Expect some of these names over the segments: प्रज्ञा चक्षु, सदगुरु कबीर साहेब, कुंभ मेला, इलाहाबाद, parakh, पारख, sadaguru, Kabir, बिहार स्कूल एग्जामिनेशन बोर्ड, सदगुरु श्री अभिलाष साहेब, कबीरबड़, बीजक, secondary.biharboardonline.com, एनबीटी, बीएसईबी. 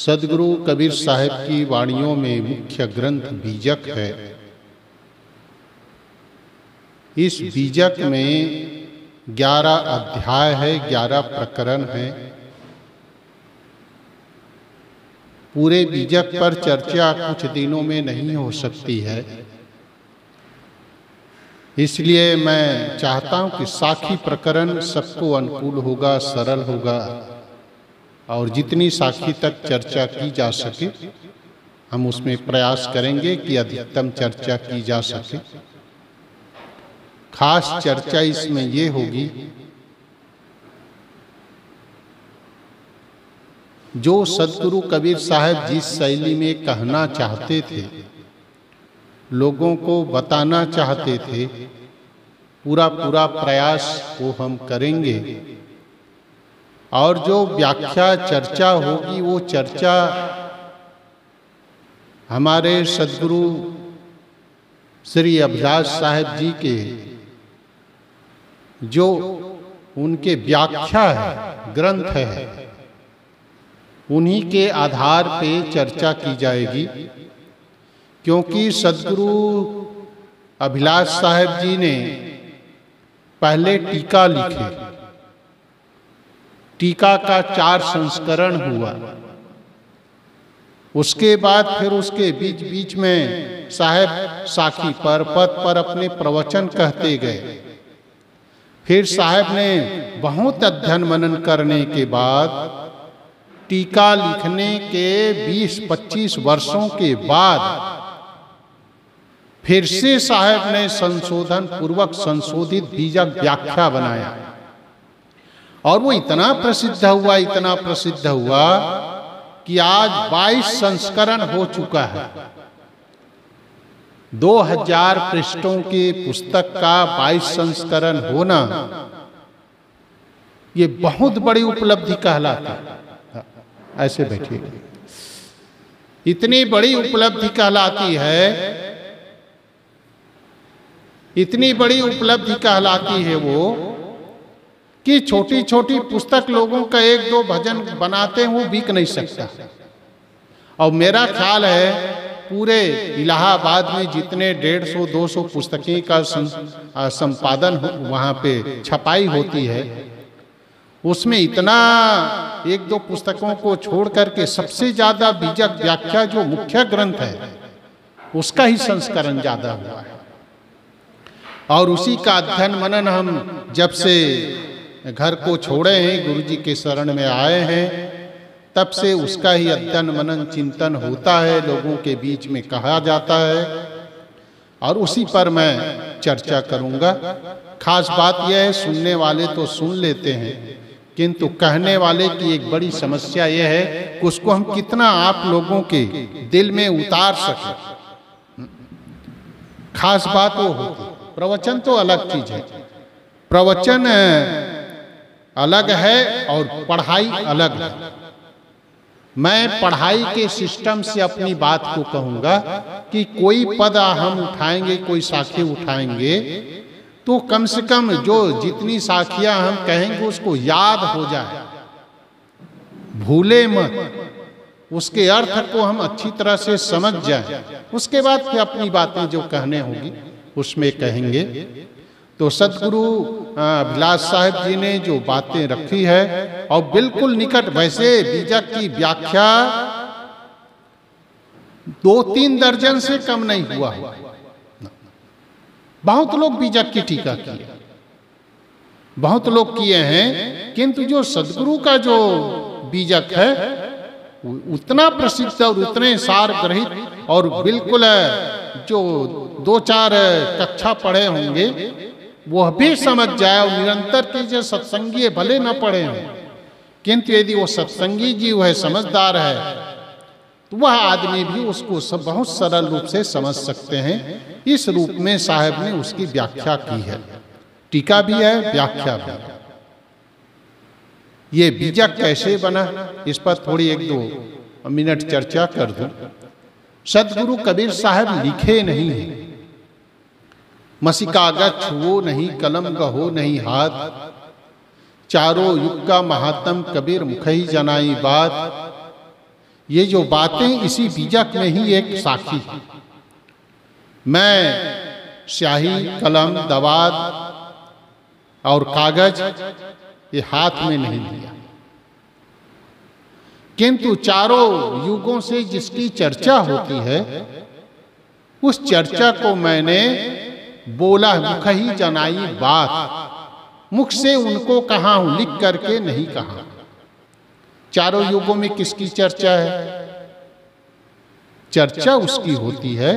सदगुरु कबीर साहेब की वाणियों में मुख्य ग्रंथ बीजक है। इस बीजक में 11 अध्याय है, 11 प्रकरण है। पूरे बीजक पर चर्चा कुछ दिनों में नहीं हो सकती है, इसलिए मैं चाहता हूं कि साखी प्रकरण सबको अनुकूल होगा, सरल होगा और जितनी साखी तक चर्चा की जा सके हम उसमें प्रयास करेंगे कि अधिकतम चर्चा की जा सके। खास चर्चा इसमें ये होगी, जो सदगुरु कबीर साहब जिस शैली में कहना चाहते थे, लोगों को बताना चाहते थे, पूरा पूरा प्रयास वो हम करेंगे। और जो व्याख्या चर्चा होगी वो चर्चा हमारे सदगुरु श्री अभिलाष साहेब जी के जो उनके व्याख्या है, ग्रंथ है, उन्हीं के आधार पे चर्चा की जाएगी। क्योंकि सदगुरु अभिलाष साहेब जी ने पहले टीका लिखे, टीका का 4 संस्करण हुआ। उसके बाद फिर उसके बीच बीच में साहेब साखी पर पद पर अपने प्रवचन कहते गए। फिर साहेब ने बहुत अध्ययन मनन करने के बाद टीका लिखने के 20-25 वर्षों के बाद फिर से साहेब ने संशोधन पूर्वक संशोधित बीजक व्याख्या बनाया और वो इतना प्रसिद्ध हुआ, इतना प्रसिद्ध हुआ कि आज 22 संस्करण हो चुका है। 2000 पृष्ठों की पुस्तक का 22 संस्करण होना ये बहुत बड़ी उपलब्धि कहलाता है। ऐसे बैठिए, इतनी बड़ी उपलब्धि कहलाती है, इतनी बड़ी उपलब्धि कहलाती है वो कि छोटी छोटी पुस्तक लोगों का 1-2 भजन बनाते हैं, वो बिक नहीं सकता। और मेरा ख्याल है पूरे इलाहाबाद में जितने 150-200 पुस्तकें का संपादन वहाँ पे छपाई होती है, उसमें इतना 1-2 पुस्तकों को छोड़ करके सबसे ज़्यादा बीजक व्याख्या जो मुख्य ग्रंथ है उसका ही संस्करण ज़्यादा हुआ है। और उसी का अध्ययन मनन हम जब से घर को छोड़े हैं, गुरुजी के शरण में आए हैं, तब से उसका ही अध्ययन मनन चिंतन होता है, लोगों के बीच में कहा जाता है और उसी पर मैं चर्चा करूंगा। खास बात यह है, सुनने वाले तो सुन लेते हैं, किंतु कहने वाले की एक बड़ी समस्या यह है कि उसको हम कितना आप लोगों के दिल में उतार सकें। खास बात वो होती। प्रवचन तो अलग चीज है, प्रवचन अलग है और पढ़ाई अलग है। मैं पढ़ाई के सिस्टम से अपनी बात को कहूँगा कि कोई पद हम उठाएंगे, कोई साखी उठाएंगे तो कम से कम जो जितनी साखियाँ हम कहेंगे उसको याद हो जाए, भूले मत, उसके अर्थ को हम अच्छी तरह से समझ जाए। उसके बाद फिर अपनी बातें जो कहने होंगी उसमें कहेंगे। तो सदगुरु अभिलाष साहेब जी ने जो बातें रखी है और बिल्कुल निकट, वैसे बीजक की व्याख्या 2-3 दर्जन से कम नहीं हुआ है। बहुत लोग बीजक की टीका किए, बहुत लोग किए हैं, किंतु जो सदगुरु का जो बीजक है उतना प्रसिद्ध और उतने सार ग्रहित और बिल्कुल जो 2-4 कक्षा पढ़े होंगे वह भी समझ जाए और निरंतर कीजिए। सत्संगी भले न पढ़े हों, किंतु यदि वो सत्संगी जीव है, समझदार है, तो वह आदमी भी उसको सब बहुत सरल रूप से समझ सकते हैं। इस रूप में साहेब ने उसकी व्याख्या की है, टीका भी है, व्याख्या भी है। ये बीजक कैसे बना, इस पर थोड़ी 1-2 मिनट चर्चा कर दूं। सदगुरु कबीर साहब लिखे नहीं हैं, मसी कागज छुओ नहीं, कलम गहो नहीं हाथ, चारों युग का महात्म कबीर मुखही जनाई बात। ये जो बातें इसी बीजक में ही एक साखी है। मैं स्याही, कलम, दवात और कागज ये हाथ में नहीं लिया, किंतु चारों युगों से जिसकी चर्चा होती है उस चर्चा को मैंने बोला, मुख ही जनाई बात, मुख से उनको कहा हूं, लिख करके नहीं कहा। चारों युगों में किसकी चर्चा है? चर्चा उसकी होती है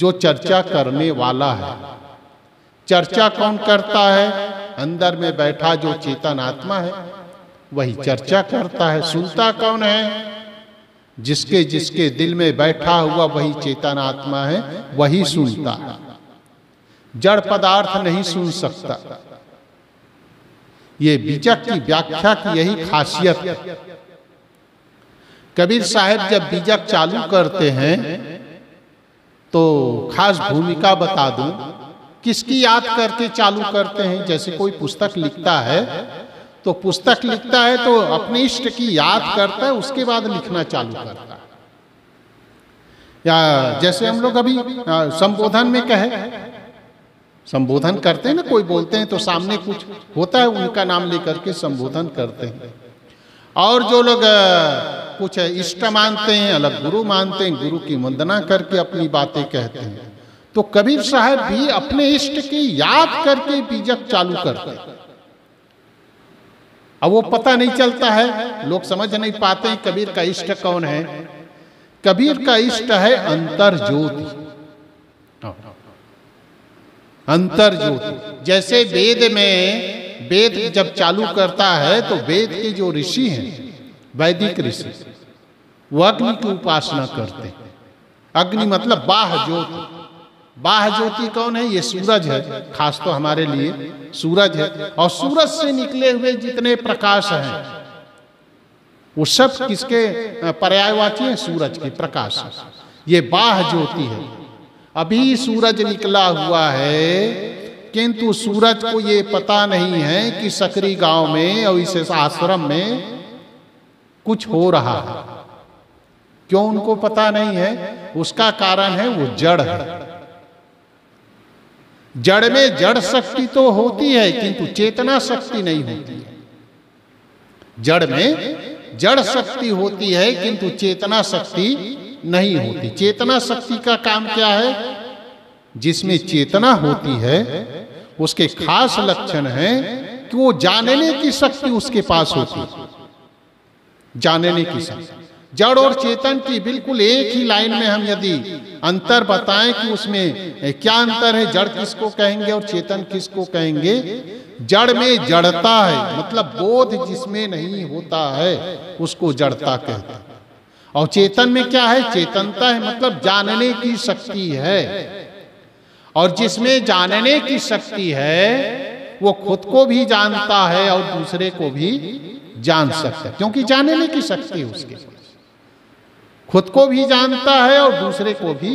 जो चर्चा करने वाला है। चर्चा कौन करता है? अंदर में बैठा जो चेतन आत्मा है वही चर्चा करता है। सुनता कौन है? जिसके जिसके दिल में बैठा हुआ वही चेतन आत्मा है, वही सुनता है। जड़ पदार्थ नहीं सुन सकता। ये बीजक की व्याख्या की यही खासियत है। कबीर साहब जब बीजक चालू करते हैं तो खास भूमिका बता दूं, किसकी याद करके चालू करते हैं। जैसे कोई पुस्तक लिखता है तो पुस्तक लिखता है तो अपने इष्ट की याद करता है, उसके बाद लिखना चालू करता है। या जैसे हम लोग अभी संबोधन में कहे, संबोधन करते हैं ना, कोई बोलते हैं तो सामने कुछ होता है उनका नाम लेकर के संबोधन करते हैं। और जो लोग कुछ इष्ट मानते हैं, अलग गुरु मानते हैं, गुरु की वंदना करके अपनी बातें कहते हैं। तो कबीर साहब भी अपने इष्ट की याद करके बीजक चालू करते हैं। अब वो पता नहीं चलता है, लोग समझ नहीं पाते हैं कबीर का इष्ट कौन है। कबीर का इष्ट है अंतर्ज्योति। अंतर्ज्योति, जैसे वेद में वेद जब चालू करता है तो वेद के जो ऋषि हैं, वैदिक ऋषि, वो अग्नि की उपासना करते हैं। अग्नि मतलब बाह ज्योति। बाह ज्योति कौन है? ये सूरज है, खास तो हमारे लिए सूरज है। और सूरज से निकले हुए जितने प्रकाश हैं वो सब किसके पर्यायवाची है? सूरज के प्रकाश। ये बाह ज्योति है। अभी सूरज निकला हुआ है, किंतु सूरज को ये पता नहीं है कि सकरी गांव में और इस आश्रम में कुछ हो रहा है। क्यों उनको पता नहीं है? उसका कारण है वो जड़ है। जड़ में जड़ शक्ति तो होती है किंतु चेतना शक्ति नहीं होती है। जड़ में जड़ शक्ति होती है किंतु चेतना शक्ति नहीं होती। चेतना शक्ति का काम क्या है? जिसमें चेतना होती है उसके खास लक्षण है कि वो जानने की शक्ति उसके पास होती है। जानने की शक्ति। जड़ और चेतन की बिल्कुल एक ही लाइन में हम यदि अंतर बताएं कि उसमें क्या अंतर है, जड़ किसको कहेंगे और चेतन किसको कहेंगे। जड़ में जड़ता है, मतलब बोध जिसमें नहीं होता है उसको जड़ता कहते हैं। और चेतन में क्या है? चेतनता है, मतलब जानने की शक्ति है। और जिसमें जानने की शक्ति है वो खुद को भी जानता है और दूसरे को भी जान सकता है, क्योंकि जानने की शक्ति उसके पास। खुद को भी जानता है और दूसरे को भी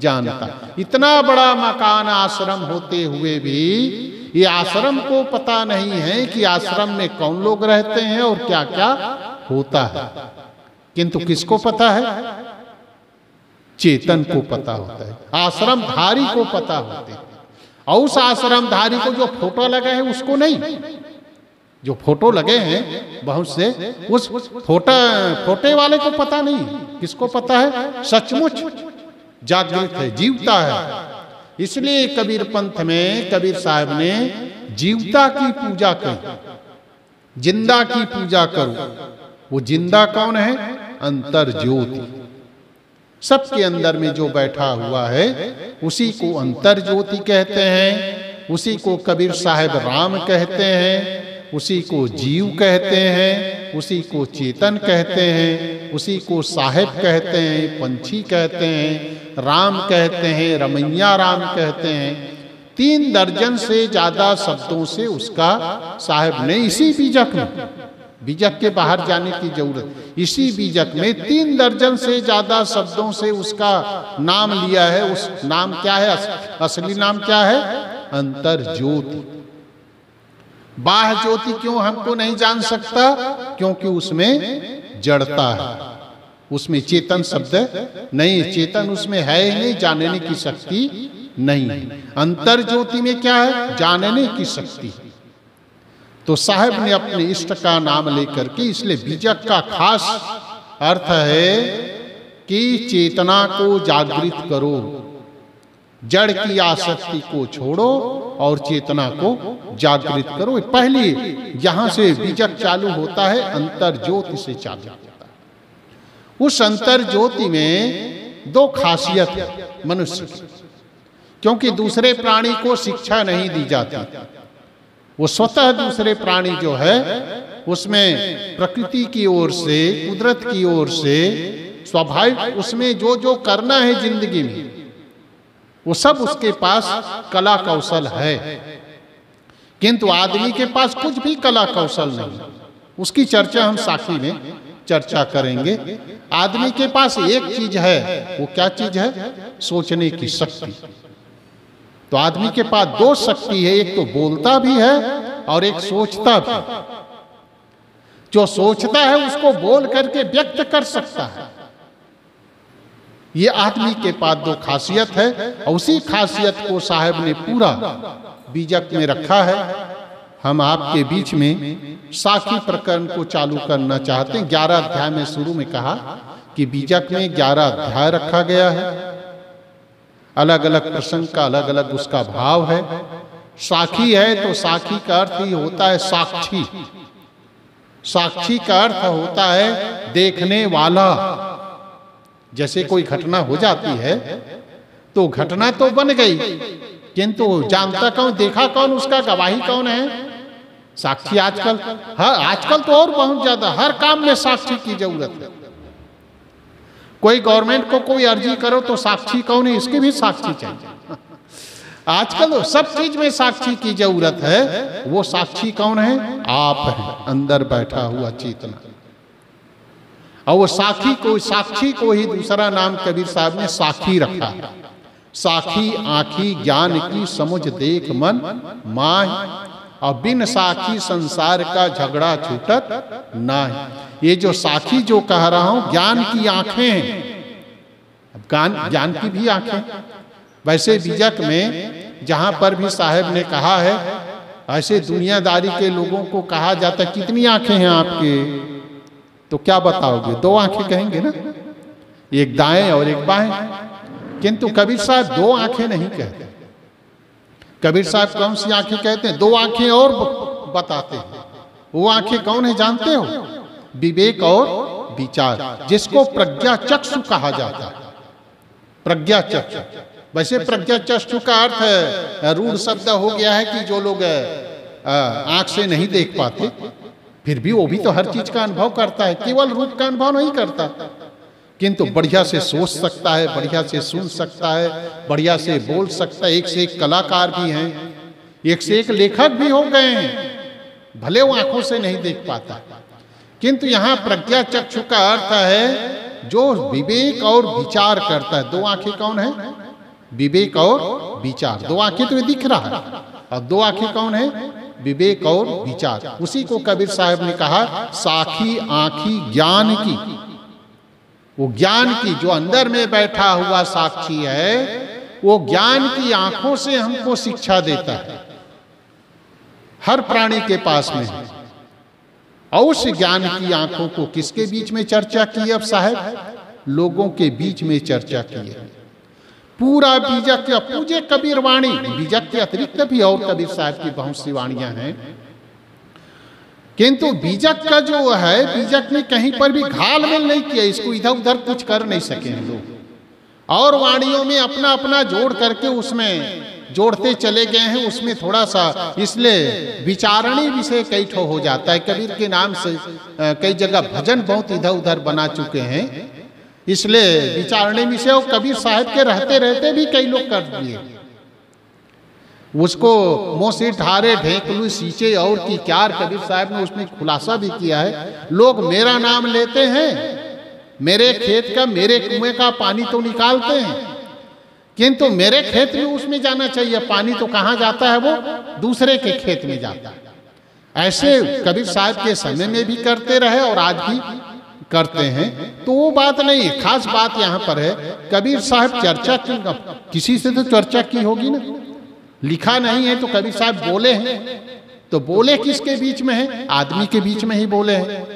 जानता है। इतना बड़ा मकान आश्रम होते हुए भी ये आश्रम को पता नहीं है कि आश्रम में कौन लोग रहते हैं और क्या क्या होता है। किंतु किसको पता है? चेतन को पता होता है, आश्रमधारी को पता होता है। और उस आश्रमधारी को जो फोटो लगा है उसको नहीं, जो फोटो लगे हैं बहुत से, उस फोटे वाले को पता नहीं। किसको पता है? सचमुच जागृत है, जीवता है। इसलिए कबीर पंथ में कबीर साहब ने जीवता की पूजा की, जिंदा की पूजा करो। वो जिंदा कौन है? अंतर्ज्योति। सबके अंदर में जो बैठा हुआ है उसी को अंतर्ज्योति कहते हैं, उसी को कबीर साहब राम कहते हैं, उसी को जीव कहते हैं, उसी को चेतन कहते हैं, उसी को साहेब कहते हैं, पंछी कहते हैं, राम कहते हैं, रमैया राम कहते हैं। 3 दर्जन से ज्यादा शब्दों से उसका साहेब ने इसी बीजक में, बीजक के बाहर जाने की जरूरत, इसी बीजक में 3 दर्जन से ज्यादा शब्दों से उसका नाम लिया है। उस नाम क्या है? असली नाम क्या है? अंतर्ज्योति। बाह्य ज्योति क्यों हमको नहीं जान सकता? क्योंकि उसमें जड़ता है। उसमें चेतन शब्द नहीं, चेतन उसमें है ही नहीं, जानने की शक्ति नहीं। अंतर ज्योति में क्या है? जानने की शक्ति। तो साहब ने अपने इष्ट का नाम लेकर के, इसलिए बीजक का खास अर्थ है कि चेतना को जागृत करो, जड़ की आसक्ति को छोड़ो और चेतना को जागृत करो। पहले यहां से बीजक चालू होता है, अंतर ज्योति से चालू होता है। उस अंतर ज्योति में दो खासियत है मनुष्य की, क्योंकि दूसरे प्राणी को शिक्षा नहीं दी जाती, वो स्वतः दूसरे प्राणी जो है उसमें प्रकृति की ओर से, कुदरत की ओर से स्वाभाविक उसमें जो जो करना है जिंदगी में वो सब उसके पास कला कौशल है, किंतु आदमी के पास कुछ भी कला कौशल नहीं। उसकी चर्चा हम साखी में चर्चा करेंगे। आदमी के पास एक चीज है, वो क्या चीज है? सोचने की शक्ति। तो आदमी के पास दो शक्ति है, एक तो बोलता भी है और एक सोचता भी। जो सोचता है उसको बोल करके व्यक्त कर सकता है। ये आदमी के पास दो खासियत है और उसी खासियत को साहब ने पूरा बीजक में रखा है। हम आपके बीच में साखी प्रकरण को चालू करना चाहते हैं। 11 अध्याय में शुरू में कहा कि बीजक में 11 अध्याय रखा गया है, अलग अलग प्रसंग का अलग अलग उसका भाव है। साखी है तो साखी का अर्थ ही होता है साक्षी। साक्षी का अर्थ होता है देखने वाला। जैसे कोई घटना हो जाती है तो घटना तो बन गई, किंतु जानता कौन, देखा कौन, उसका गवाही कौन है? साक्षी। आजकल, हाँ आजकल तो और बहुत ज्यादा हर काम में साक्षी की जरूरत है। कोई गवर्नमेंट को कोई अर्जी करो तो साक्षी कौन है? इसकी भी साक्षी चाहिए। आजकल तो सब चीज में साक्षी की जरूरत है। वो साक्षी कौन है? आप हैं, अंदर बैठा हुआ चेतना। और वो साक्षी को ही दूसरा नाम कबीर साहब ने साखी रखा। साखी आँखी ज्ञान की समझ देख मन माह, और बिन साखी संसार का झगड़ा छूटत ना। ये जो साखी जो कह रहा हूं, ज्ञान की आंखें हैं। ज्ञान की भी आंखें। वैसे बीजक में जहां पर भी साहब ने कहा है, ऐसे दुनियादारी के लोगों को कहा जाता है कितनी आंखें हैं आपके, तो क्या बताओगे? दो आंखें कहेंगे ना, एक दाएं और एक बाएं। किंतु कबीर साहब दो आंखें नहीं कहते। कबीर साहब कौन सी आंखें कहते हैं? दो आंखें और बताते हैं। वो आंखें कौन है जानते हो? विवेक और विचार, जिसको प्रज्ञा चक्षु कहा जाता है। प्रज्ञा चक्षु, वैसे प्रज्ञा चक्षु का अर्थ रूढ़ शब्द हो गया है कि जो लोग आंख से नहीं देख पाते, फिर भी वो भी तो हर चीज का अनुभव करता है, केवल रूप का अनुभव नहीं करता, किंतु बढ़िया से सोच सकता है, बढ़िया से सुन सकता है, बढ़िया से बोल सकता है। एक से एक कलाकार भी हैं, एक से एक लेखक भी हो गए हैं, भले वो आंखों से नहीं देख पाता। किंतु यहाँ प्रज्ञा चक्षु का अर्थ है जो विवेक और विचार करता है। दो आंखें कौन है? विवेक और विचार। दो आंखें तो ये दिख रहा है, और दो आंखें कौन है? विवेक और विचार। उसी को कबीर साहब ने कहा साखी आंखी ज्ञान की। वो ज्ञान की जो अंदर में बैठा हुआ साक्षी है, वो ज्ञान की आंखों से हमको शिक्षा देता है। हर प्राणी के पास में है। और उस ज्ञान की आंखों को किसके बीच में चर्चा की अब साहब? लोगों के बीच में चर्चा की है। पूरा बीजक के पूजे कबीर वाणी, बीजक के अतिरिक्त भी और कबीर साहब की बहुत सी वाणियां हैं, किंतु बीजक का जो है, बीजक में कहीं पर भी घाल मेल नहीं किया, इसको इधर उधर कुछ कर नहीं सके हैं लोग। और वाणियों में अपना अपना जोड़ करके उसमें जोड़ते चले गए हैं, उसमें थोड़ा सा इसलिए विचारणी विषय कई ठो हो जाता है। कबीर के नाम से कई जगह भजन बहुत इधर उधर बना चुके हैं, इसलिए विचारणी विषय। और कबीर साहब के रहते रहते भी कई लोग कर दिए उसको, मोसी ढारे ढेंक लू सींचे और की क्यार। कबीर साहब ने उसमें खुलासा भी किया है। लोग मेरा नाम लेते हैं, मेरे खेत का, मेरे कुएं का पानी तो निकालते हैं, किंतु मेरे खेत में उसमें जाना चाहिए, पानी तो कहाँ जाता है? वो दूसरे के खेत में जाता है। ऐसे कबीर साहब के समय में भी करते रहे और आज भी करते हैं, तो वो बात नहीं है। खास बात यहाँ पर है, कबीर साहब चर्चा क्यों, किसी से तो चर्चा की होगी ना, लिखा नहीं है तो कबीर साहब बोले हैं, तो बोले किसके बीच में है, आदमी के बीच में ही बोले हैं।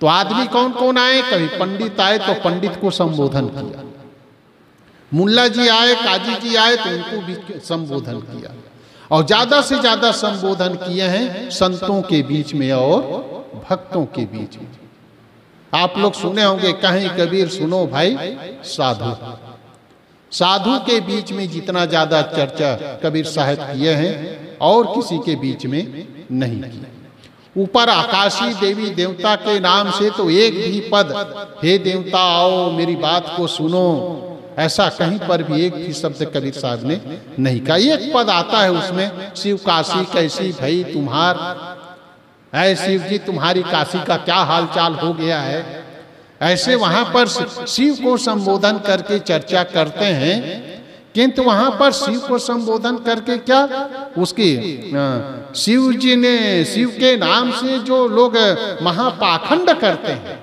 तो आदमी कौन कौन आए, कभी पंडित आए तो पंडित को संबोधन किया, मुल्ला जी आए, काजी जी आए तो उनको भी संबोधन किया, और ज्यादा से ज्यादा संबोधन किए हैं संतों के बीच में और भक्तों के बीच में। आप लोग सुने होंगे कहीं, कबीर सुनो भाई साधु, साधु के बीच में जितना ज्यादा चर्चा कबीर साहब किए हैं और किसी के बीच में नहीं की। ऊपर आकाशी देवी देवता के नाम से तो एक भी पद, हे देवता आओ मेरी बात को सुनो, ऐसा कहीं पर भी एक भी शब्द कबीर साहब ने नहीं कहा। एक पद आता है उसमें, शिव काशी कैसी भई तुम्हार, ऐ शिव जी तुम्हारी काशी का क्या हालचाल हो गया है, ऐसे वहां पर शिव को संबोधन करके चर्चा करते हैं। किंतु वहां पर शिव को संबोधन करके क्या, उसकी शिव जी ने, शिव के नाम से जो लोग महापाखंड करते हैं,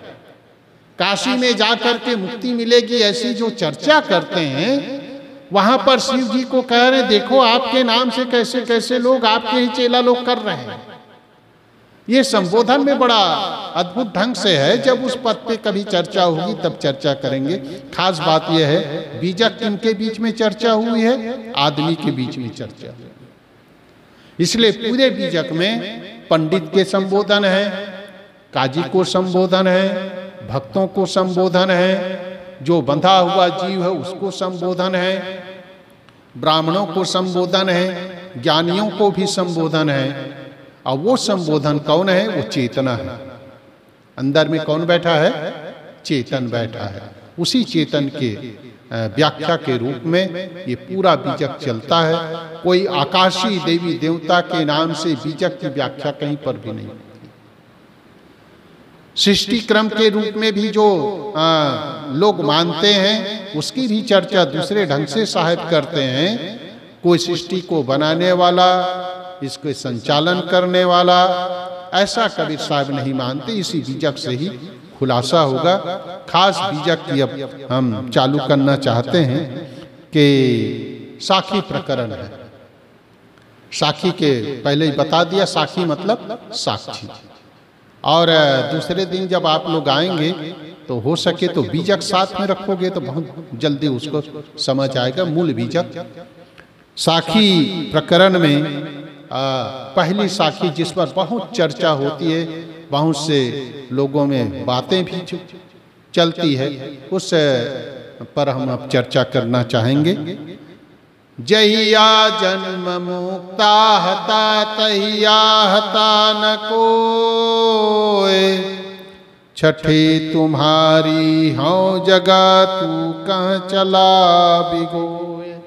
काशी में जाकर के मुक्ति मिलेगी ऐसी जो चर्चा करते हैं, वहां पर शिव जी को कह रहे देखो आपके नाम से कैसे कैसे लोग, आपके ही चेला लोग कर रहे हैं। ये संबोधन में बड़ा अद्भुत ढंग से है। जब उस पद पे कभी चर्चा होगी तब चर्चा करेंगे। खास बात यह है, बीजक किनके बीच में चर्चा हुई है, आदमी के बीच में चर्चा, इसलिए पूरे बीजक में पंडित के संबोधन है, काजी को संबोधन है, भक्तों को संबोधन है, जो बंधा हुआ जीव है उसको संबोधन है, ब्राह्मणों को संबोधन है, ज्ञानियों को भी संबोधन है। और वो संबोधन कौन है, वो चेतना है। अंदर में कौन बैठा है, चेतन बैठा है। उसी चेतन के व्याख्या के रूप में ये पूरा बीजक चलता है। कोई आकाशीय देवी देवता के नाम से बीजक की व्याख्या कहीं पर भी नहीं। सृष्टि क्रम के रूप में भी जो लोग मानते हैं उसकी भी चर्चा दूसरे ढंग से साहिब करते हैं। कोई सृष्टि को बनाने वाला, इसके संचालन करने वाला, ऐसा कबीर साहब नहीं मानते। इसी बीजक से ही खुलासा होगा। खास बीजक की अब हम चालू करना चाहते हैं कि साखी प्रकरण है। साखी के पहले ही बता दिया, साखी मतलब साक्षी। और दूसरे दिन जब आप लोग आएंगे तो हो सके तो बीजक साथ में रखोगे तो बहुत जल्दी उसको समझ आएगा। मूल बीजक साखी प्रकरण में पहली साखी जिस पर बहुत चर्चा होती है, बहुत से लोगों में बातें भी चलती है, उस पर हम अब चर्चा करना चाहेंगे। जहिया जन्म मुक्ता हता तहिया हता न कोय, छठी तुम्हारी हौ जगह तू कहाँ चला बिगोय।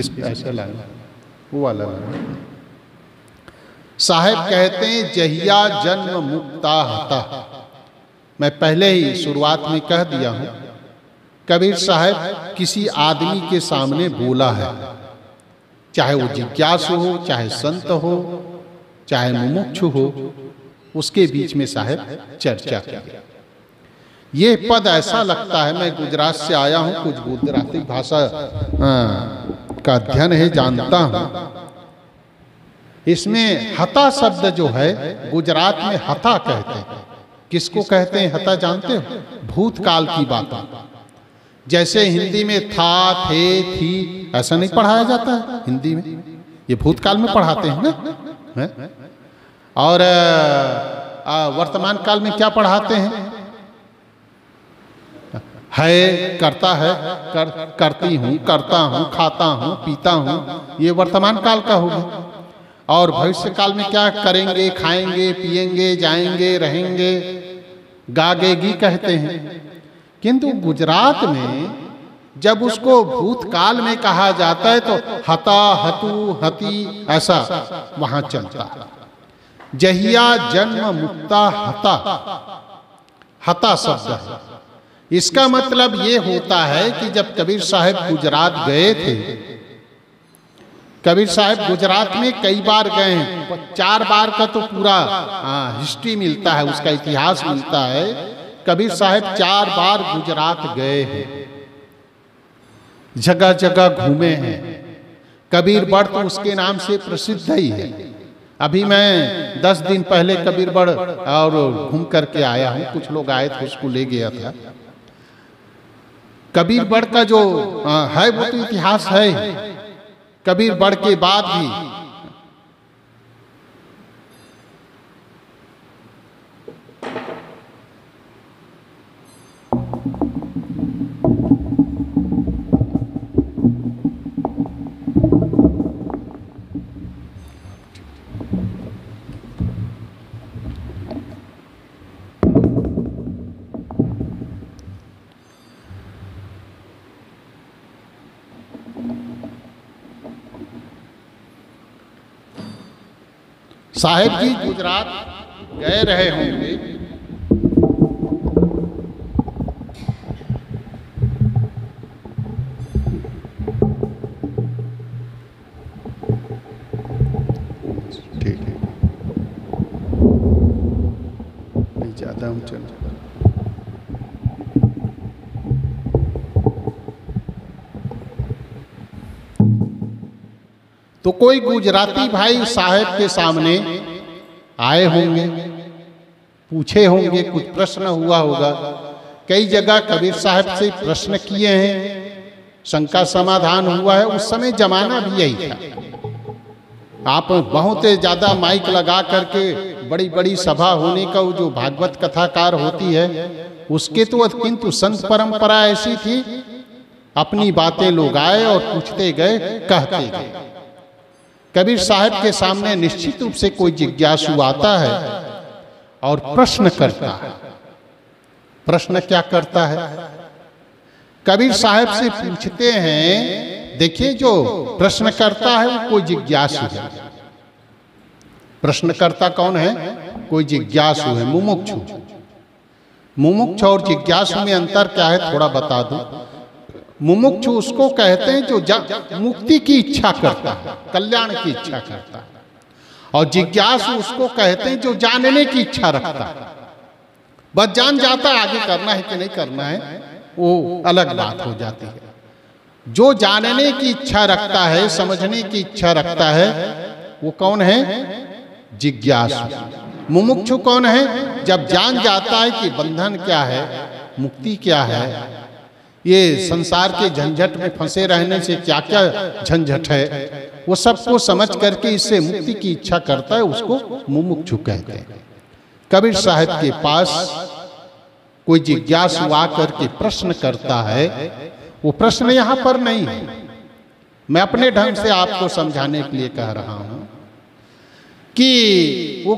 इस ऐसा लाना वाला साहेब कहते हैं, जहिया जन्म मुक्ता हता। मैं पहले ही शुरुआत में कह दिया हूं, कबीर साहब किसी आदमी के सामने बोला है, चाहे वो जिज्ञासु हो, चाहे संत हो, चाहे मुमुक्षु हो, उसके बीच में साहेब चर्चा किया। ये पद ऐसा लगता है, मैं गुजरात से आया हूं, कुछ गुजराती भाषा का अध्ययन है, जानता हूं। इसमें हता शब्द जो है, गुजरात में हता कहते हैं। किसको कहते हैं हता, जानते हो? भूतकाल की बात। जैसे हिंदी में था, थे, थी, ऐसा नहीं पढ़ाया जाता है हिंदी में, ये भूतकाल में पढ़ाते हैं ना। और वर्तमान काल में क्या पढ़ाते हैं, है, करता है, करती हूँ, करता हूँ, खाता हूँ, पीता हूँ, ये वर्तमान काल का होगा। और भविष्य काल में क्या करेंगे, खाएंगे, पिएंगे, जाएंगे, रहेंगे, गागेगी कहते हैं। किंतु गुजरात में जब उसको भूतकाल में कहा जाता है तो हता, हतु, हती, ऐसा वहाँ चलता है। जहिया जन्म मुक्ता हता, हता शब्द है। इसका मतलब ये होता है कि जब कबीर साहब गुजरात गए थे कबीर साहब गुजरात में कई बार गए हैं, 4 बार का तो पूरा हिस्ट्री मिलता है, उसका इतिहास मिलता है। कबीर साहब 4 बार गुजरात गए हैं, जगह जगह घूमे हैं। कबीरबड़ तो उसके नाम से प्रसिद्ध ही है। अभी मैं 10 दिन पहले कबीरबड़ और घूम करके आया हूँ, कुछ लोग आए थे उसको ले गया था। कबीरबड़ का जो है वो तो इतिहास है। कबीरबड़ के बाद ही साहेब जी गुजरात गए रहे होंगे। ठीक है, नहीं ज्यादा हम चल तो कोई गुजराती भाई साहब के सामने आए होंगे, पूछे होंगे, कुछ प्रश्न हुआ होगा। कई जगह कबीर साहब से प्रश्न किए हैं, शंका समाधान हुआ है। उस समय जमाना भी यही था। आप बहुत ज्यादा माइक लगा करके बड़ी बड़ी सभा होने का वो जो भागवत कथाकार होती है उसके तो, किंतु संत परंपरा ऐसी थी, अपनी बातें लोग आए और पूछते गए, कहते गए। कबीर साहब के सामने निश्चित रूप से कोई जिज्ञासु आता है और प्रश्न करता है। प्रश्न क्या करता है? कबीर साहब से पूछते हैं। देखिए, जो प्रश्न करता है वो कोई जिज्ञासु है। प्रश्नकर्ता कौन है? कोई जिज्ञासु है, मुमुक्षु। मुमुक्षु और जिज्ञासु में अंतर क्या है थोड़ा बता दूं। मुमुक्षु उसको कहते हैं जो मुक्ति की इच्छा करता है, कल्याण की इच्छा करता है, और जिज्ञासु उसको कहते हैं जो जानने की इच्छा रखता है। बस जान जाता है, आगे करना है कि नहीं करना है वो अलग बात हो जाती है। जो जानने की इच्छा रखता है, समझने की इच्छा रखता है, वो कौन है? जिज्ञासु। मुमुक्षु कौन है? जब जान जाता है कि बंधन क्या है, मुक्ति क्या है, ये संसार के झंझट में फंसे रहने से क्या क्या झंझट है, वो सबको समझ करके इससे मुक्ति की इच्छा करता है, उसको मुमुक्षु कहते हैं। कबीर साहब के पास कोई जिज्ञासु आकर के प्रश्न करता है। वो प्रश्न यहाँ पर नहीं है, मैं अपने ढंग से आपको समझाने के लिए कह रहा हूँ कि वो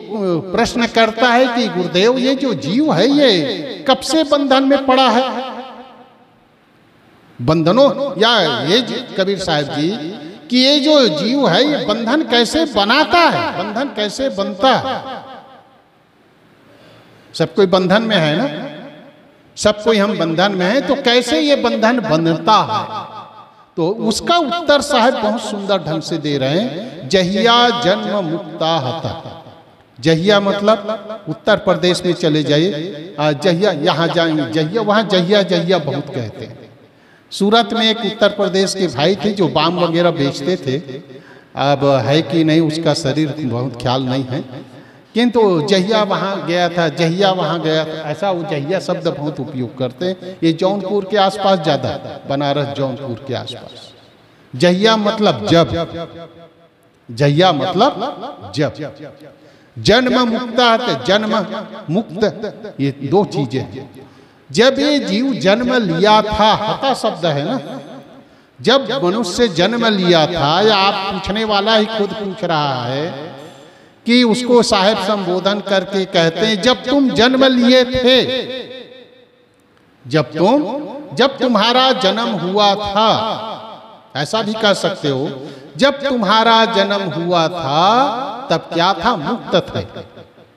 प्रश्न करता है कि गुरुदेव, ये जो जीव है ये कब से बंधन में पड़ा है? बंधनों या ये कबीर साहब जी कि ये जो जीव है ये बंधन कैसे बनाता है, बंधन कैसे बनता है? सब कोई बंधन में है ना, सब कोई हम बंधन में है, तो कैसे ये बंधन बनता है? तो उसका उत्तर साहब बहुत सुंदर ढंग से दे रहे हैं। जहिया जन्म मुक्ता हता। जहिया मतलब उत्तर प्रदेश में चले जाइए, जहिया यहाँ जाएंगे, जहिया वहाँ जहिया जहिया बहुत कहते हैं। सूरत में एक उत्तर प्रदेश के भाई थे जो बाम वगैरह बेचते थे, अब है कि नहीं उसका शरीर बहुत ख्याल नहीं है, किंतु जहिया वहाँ गया था, जहिया वहाँ गया था, ऐसा वो जहिया शब्द बहुत उपयोग करते हैं। ये जौनपुर के आसपास ज़्यादा, बनारस जौनपुर के आसपास। जहिया मतलब जब, जहिया मतलब जब। जन्म मुक्ता, जन्म मुक्त, ये दो चीजें। जब ये जीव जन्म लिया था, हता शब्द है ना, जब मनुष्य जन्म लिया था, या आप पूछने वाला ही खुद पूछ रहा है कि उसको साहेब संबोधन करके कहते हैं, जब तुम जन्म लिए थे, जब तुम्हारा जन्म हुआ था, ऐसा भी कह सकते हो। जब तुम्हारा जन्म हुआ था तब क्या था? मुक्त थे।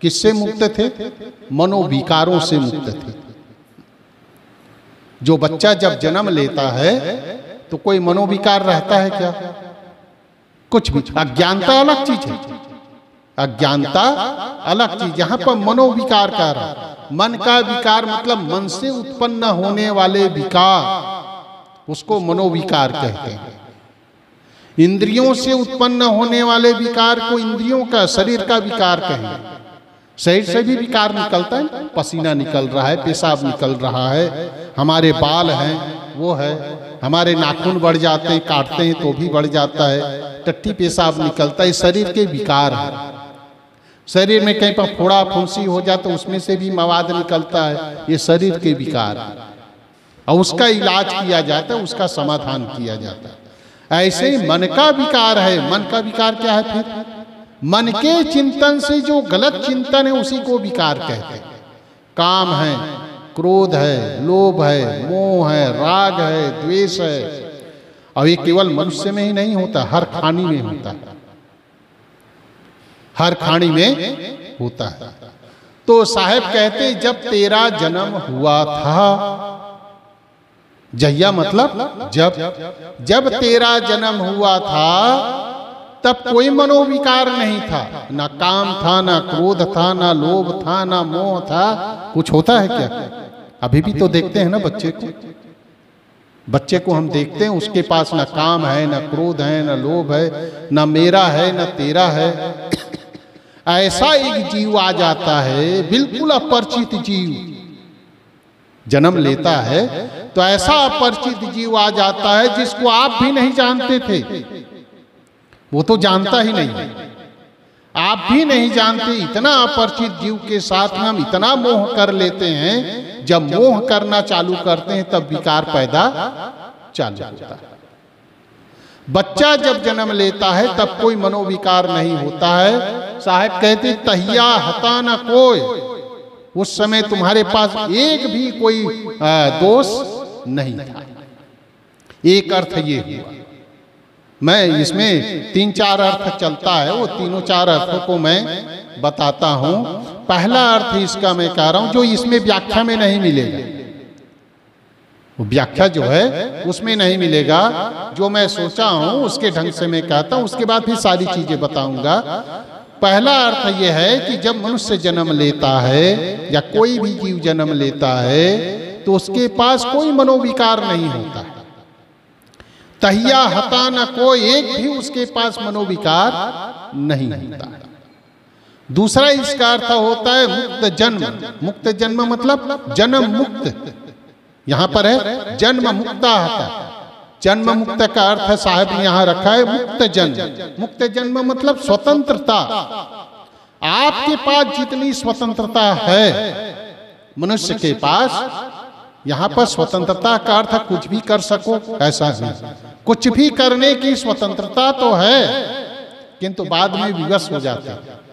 किससे मुक्त थे? मनोविकारों से मुक्त थे। जो बच्चा जब जन्म लेता है तो कोई मनोविकार रहता है क्या? कुछ भी। अज्ञानता अलग चीज है, अज्ञानता अलग चीज। यहाँ पर मनोविकार का रहा, मन का विकार मतलब मन से उत्पन्न होने वाले विकार, उसको मनोविकार कहते हैं। इंद्रियों से उत्पन्न होने वाले विकार को इंद्रियों का, शरीर का विकार कहेंगे। शरीर से भी विकार निकलता है, पसीना निकल रहा है, पेशाब निकल रहा है, हमारे बाल हैं वो है, हमारे नाखून बढ़ जाते हैं, काटते हैं तो भी बढ़ जाता है, टट्टी पेशाब निकलता है, शरीर के विकार है। शरीर में कहीं पर फोड़ा फुंसी हो जाता है, उसमें से भी मवाद निकलता है, ये शरीर के विकार है। और उसका इलाज किया जाता है, उसका समाधान किया जाता है। ऐसे ही मन का विकार है। मन का विकार क्या है? फिर मन के चिंतन से जो गलत चिंतन है उसी को विकार कहते हैं। काम है, क्रोध है, लोभ है, मोह है, राग है, द्वेष है। और ये केवल मनुष्य में ही नहीं होता, हर खानी में होता है, हर खानी में होता है। तो साहेब कहते, जब तेरा जन्म हुआ था, जहिया मतलब जब तेरा जन्म हुआ था तब कोई मनोविकार नहीं था, ना काम था, ना क्रोध था, ना लोभ था, ना मोह था। कुछ होता है क्या? अभी भी तो देखते हैं ना बच्चे को, बच्चे को हम देखते हैं, उसके पास ना काम है, ना क्रोध है, ना लोभ है, ना मेरा है, ना तेरा है। ऐसा एक जीव आ जाता है, बिल्कुल अपरिचित जीव जन्म लेता है, तो ऐसा अपरिचित जीव आ जाता है जिसको आप भी नहीं जानते थे, वो तो जानता ही नहीं, आप भी नहीं जानते। इतना अपरिचित जीव के साथ हम इतना मोह कर लेते हैं, जब मोह करना चालू करते हैं तब विकार पैदा चालू होता है। बच्चा जब जन्म लेता है तब कोई मनोविकार नहीं होता है। साहेब कहते, तहिया हता न कोई, उस समय तुम्हारे पास एक भी कोई दोष नहीं था। एक अर्थ ये हुआ, मैं इसमें तीन चार अर्थ चलता है, वो तीनों चार अर्थों को मैं बताता हूं। पहला अर्थ इसका मैं कह रहा हूं जो इसमें व्याख्या में नहीं मिलेगा, वो व्याख्या जो है उसमें नहीं मिलेगा, जो मैं सोचा हूं उसके ढंग से मैं कहता हूं, उसके बाद फिर सारी चीजें बताऊंगा। पहला अर्थ यह है कि जब मनुष्य जन्म लेता है या कोई भी जीव जन्म लेता है तो उसके पास कोई मनोविकार नहीं होता। तहिया हता न कोई, एक भी उसके पास मनोविकार नहीं होता। दूसरा इसका अर्थ होता है मुक्त जन्म। मुक्त जन्म मतलब जन्म मुक्त, यहां पर है जन्म मुक्ता हता। जन्म मुक्त का अर्थ साहब ने यहां रखा है मुक्त जन्म। मुक्त जन्म मतलब स्वतंत्रता। आपके पास जितनी स्वतंत्रता है मनुष्य के पास, यहां पर स्वतंत्रता का अर्थ कुछ भी कर सको ऐसा नहीं, कुछ भी करने की स्वतंत्रता तो है, किंतु बाद में विवश हो जाता है।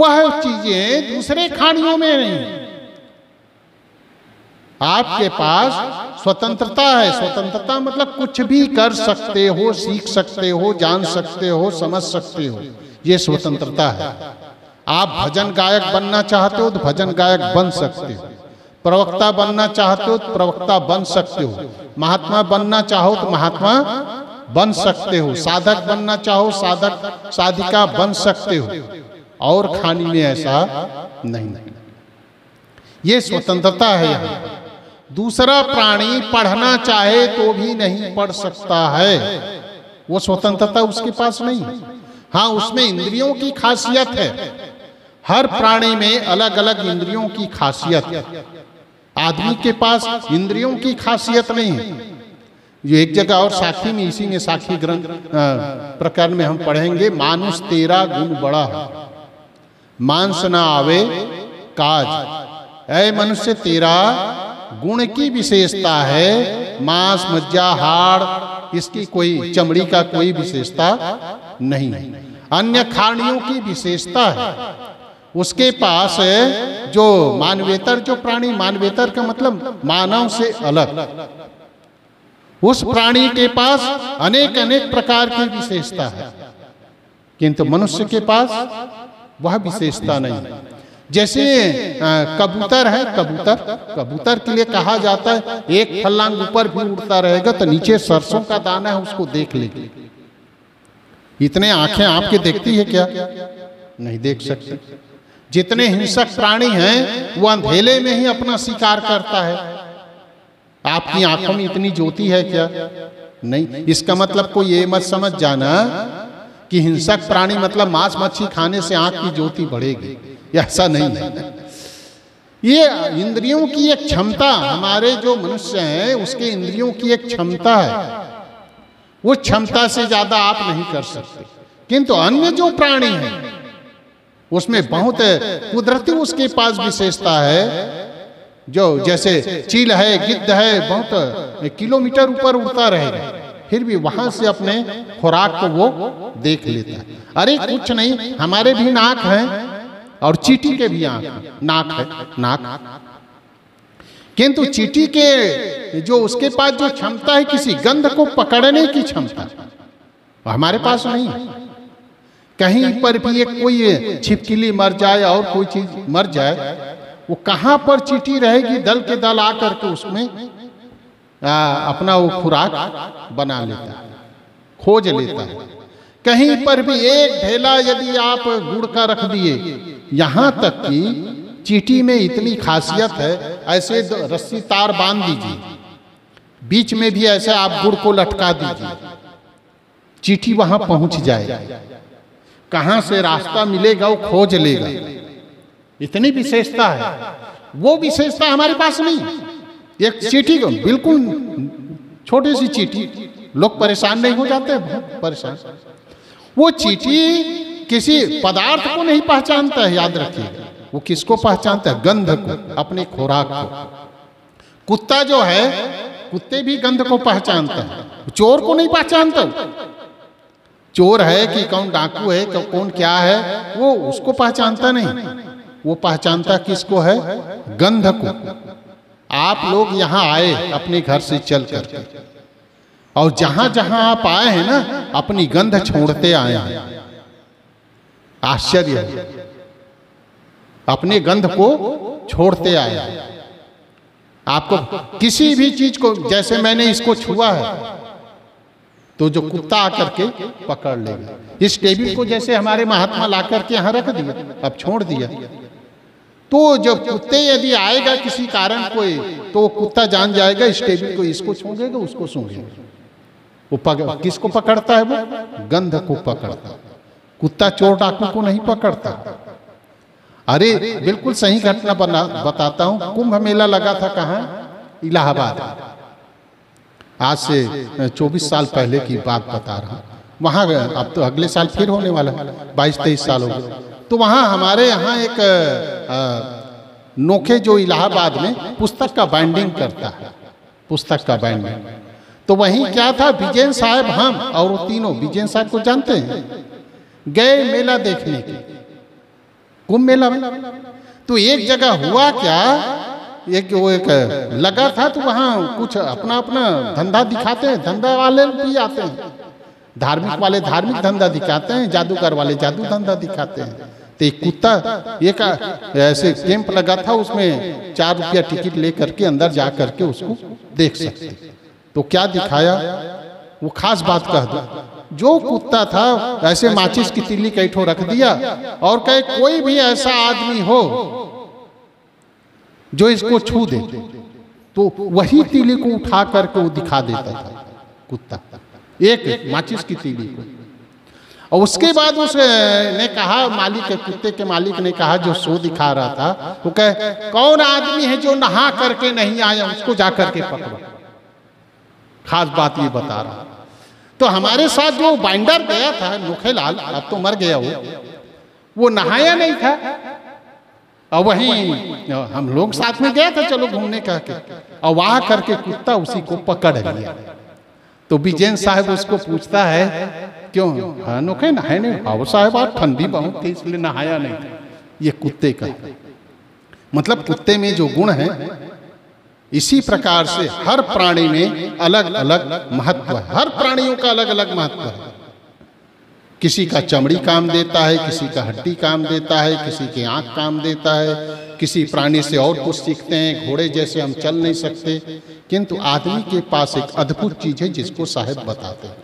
वह चीजें दूसरे खानियों में नहीं, आपके पास स्वतंत्रता है। स्वतंत्रता मतलब कुछ भी कर सकते हो, सीख सकते हो, जान सकते हो, समझ सकते हो, ये स्वतंत्रता है। आप भजन गायक बनना चाहते हो तो भजन गायक बन सकते हो, प्रवक्ता बनना चाहते हो तो प्रवक्ता बन सकते हो, महात्मा बनना चाहो तो महात्मा बन सकते हो, साधक बनना चाहो साधक साधिका बन सकते हो। और खानी में ऐसा नहीं, ये स्वतंत्रता है। यहाँ दूसरा प्राणी पढ़ना चाहे तो भी नहीं पढ़ सकता है, वो स्वतंत्रता उसके पास नहीं है। हाँ, उसमें इंद्रियों की खासियत है, हर प्राणी में अलग अलग इंद्रियों की खासियत है। आदमी के पास इंद्रियों की खासियत नहीं है। ये एक जगह और साखी में, इसी में साखी ग्रंथ प्रकरण में हम पढ़ेंगे, मानुष तेरा गुण बड़ा है, मानस ना आवे काज। ऐ मनुष्य तेरा गुण की विशेषता है, मांस मज्जा हाड़ इसकी कोई, चमड़ी का कोई विशेषता नहीं है, अन्य खानियों की विशेषता है। उसके पास जो मानवेतर, जो प्राणी, मानवेतर का मतलब मानव से अलग, उस प्राणी के पास अनेक अनेक प्रकार की विशेषता है, किंतु मनुष्य के पास वह विशेषता नहीं है। जैसे कबूतर है, कबूतर के लिए कहा जाता है एक फलांग ऊपर भी उड़ता रहेगा तो नीचे सरसों का दाना है उसको देख लेंगे, इतने आंखें आपके देखती है क्या? नहीं देख सकती। जितने हिंसक प्राणी हैं वो अंधेले में ही अपना शिकार करता है। आपकी आंखों में इतनी ज्योति है क्या? नहीं। इसका मतलब कोई ये मत समझ जाना कि हिंसक प्राणी मतलब मांस मच्छी खाने से आंख की ज्योति बढ़ेगी, ऐसा नहीं है। ये इंद्रियों की एक क्षमता, हमारे जो मनुष्य हैं उसके इंद्रियों की एक क्षमता है, वो क्षमता से ज्यादा आप नहीं कर सकते। किंतु अन्य जो प्राणी हैं उसमें बहुत कुदरती उसके पास विशेषता है, जो जैसे चील है, गिद्ध है, बहुत किलोमीटर ऊपर उड़ता रहेगा फिर भी वहां से अपने खुराक को वो देख लेता है। अरे कुछ नहीं, हमारे भी नाक है और चींटी के भी नाक है, नाक। किंतु चींटी के जो उसके पास जो क्षमता है किसी गंध को पकड़ने की क्षमता, हमारे पास नहीं। कहीं पर भी एक कोई छिपकली मर जाए और कोई चीज मर जाए, वो कहाँ पर चींटी रहेगी, दल के दल आकर के उसमें अपना वो खुराक बना लेता, खोज लेता है। कहीं पर भी एक ढेला यदि आप गुड़ का रख दिए, यहाँ तक कि चींटी में इतनी खासियत है, ऐसे रस्सी तार बांध दीजिए, बीच में भी ऐसे आप गुड़ को लटका दीजिए, चींटी वहां पहुंच जाएगी। कहाँ से रास्ता मिलेगा वो खोज लेगा, इतनी विशेषता है। वो विशेषता हमारे पास नहीं। एक चींटी को बिल्कुल छोटी सी चींटी, लोग परेशान नहीं हो जाते हैं? परेशान। वो चींटी किसी पदार्थ को नहीं पहचानता है, याद रखिए। वो किसको पहचानता है? गंध को, अपने खुराक को। कुत्ता जो है, कुत्ते भी गंध को पहचानता है, चोर को नहीं पहचानता। चोर है कि कौन डाकू है, कौन क्या है, वो उसको पहचानता नहीं। वो पहचानता किसको है? गंध को। आप लोग यहाँ आए अपने घर से चल कर, और जहां जहां आप आए हैं ना, अपनी गंध छोड़ते आए हैं। आश्चर्य है, अपने गंध को छोड़ते आए हैं। आपको किसी भी चीज को, जैसे मैंने इसको छुआ है तो जो कुत्ता आकर के पकड़ लेगा। इस टेबल को जैसे हमारे महात्मा ला करके यहाँ रख दिया, अब छोड़ दिया, तो जब कुत्ते यदि आएगा किसी कारण कोई, तो वो कुत्ता जान जाएगा इस टेबल को, इसको सूंघेगा, उसको सूंघेगा। वो किसको पकड़ता है? वो गंध को पकड़ता। कुत्ता चोर डाकू को नहीं पकड़ता। अरे बिल्कुल सही घटना बताता हूँ। कुंभ मेला लगा था, कहाँ? इलाहाबाद। आज से 24 साल पहले की बात बता रहा हूँ। वहाँ अब तो अगले साल फिर होने वाला है, 22-23 साल हो गए। तो वहाँ हमारे यहाँ एक नोखे जो इलाहाबाद में पुस्तक का बाइंडिंग करता है, पुस्तक का बाइंडिंग, तो वहीं क्या था, बीजक साहब, हम और वो तीनों, बीजक साहब को जानते हैं, गए मेला देखने के, कुंभ मेला में। तो एक जगह हुआ क्या, एक लगा था, तो वहाँ कुछ अपना अपना धंधा दिखाते हैं, धंधा वाले भी आते हैं, धार्मिक वाले धार्मिक धंधा दिखाते हैं, जादूगर वाले जादू धंधा दिखाते हैं। तो एक कुत्ता, एक ऐसे कैंप लगा था, उसमें ₹4 टिकट ले करके अंदर जा करके उसको देख सकते। तो क्या दिखाया, वो खास बात कह दो, जो कुत्ता था ऐसे माचिस की तिल्ली कैठो रख दिया और कहे कोई भी ऐसा आदमी हो जो इसको छू दे, तो वही तीली को उठा करके वो दिखा देता था कुत्ता, एक माचिस की तीली को। और उसके बाद उसने कहा, मालिक, कुत्ते के मालिक ने कहा जो शो दिखा रहा था, वो कहे कौन आदमी है जो नहा करके नहीं आया, उसको जा करके पकड़ो। खास बात ये बता रहा। तो हमारे साथ जो बाइंडर गया था नोखेलाल, अब तो मर गया, वो नहाया नहीं था, और वहीं हम लोग साथ में गया था, चलो घूमने कह के, और वहां करके कुत्ता उसी को पकड़ लिया। तो बीजेन साहब उसको पूछता है, क्यों नोखे नहाए नहीं? बाबू साहब आज ठंडी बहुत थी इसलिए नहाया नहीं था। ये कुत्ते का मतलब, कुत्ते में जो गुण है, इसी प्रकार से हर प्राणी में अलग अलग महत्व है, हर प्राणियों का अलग अलग महत्व है। किसी का चमड़ी काम देता है, किसी का हड्डी काम देता है, किसी की आँख काम देता है, किसी प्राणी से और कुछ सीखते हैं। घोड़े जैसे हम चल नहीं सकते, किंतु आदमी के पास एक अद्भुत चीज है जिसको साहेब बताते हैं।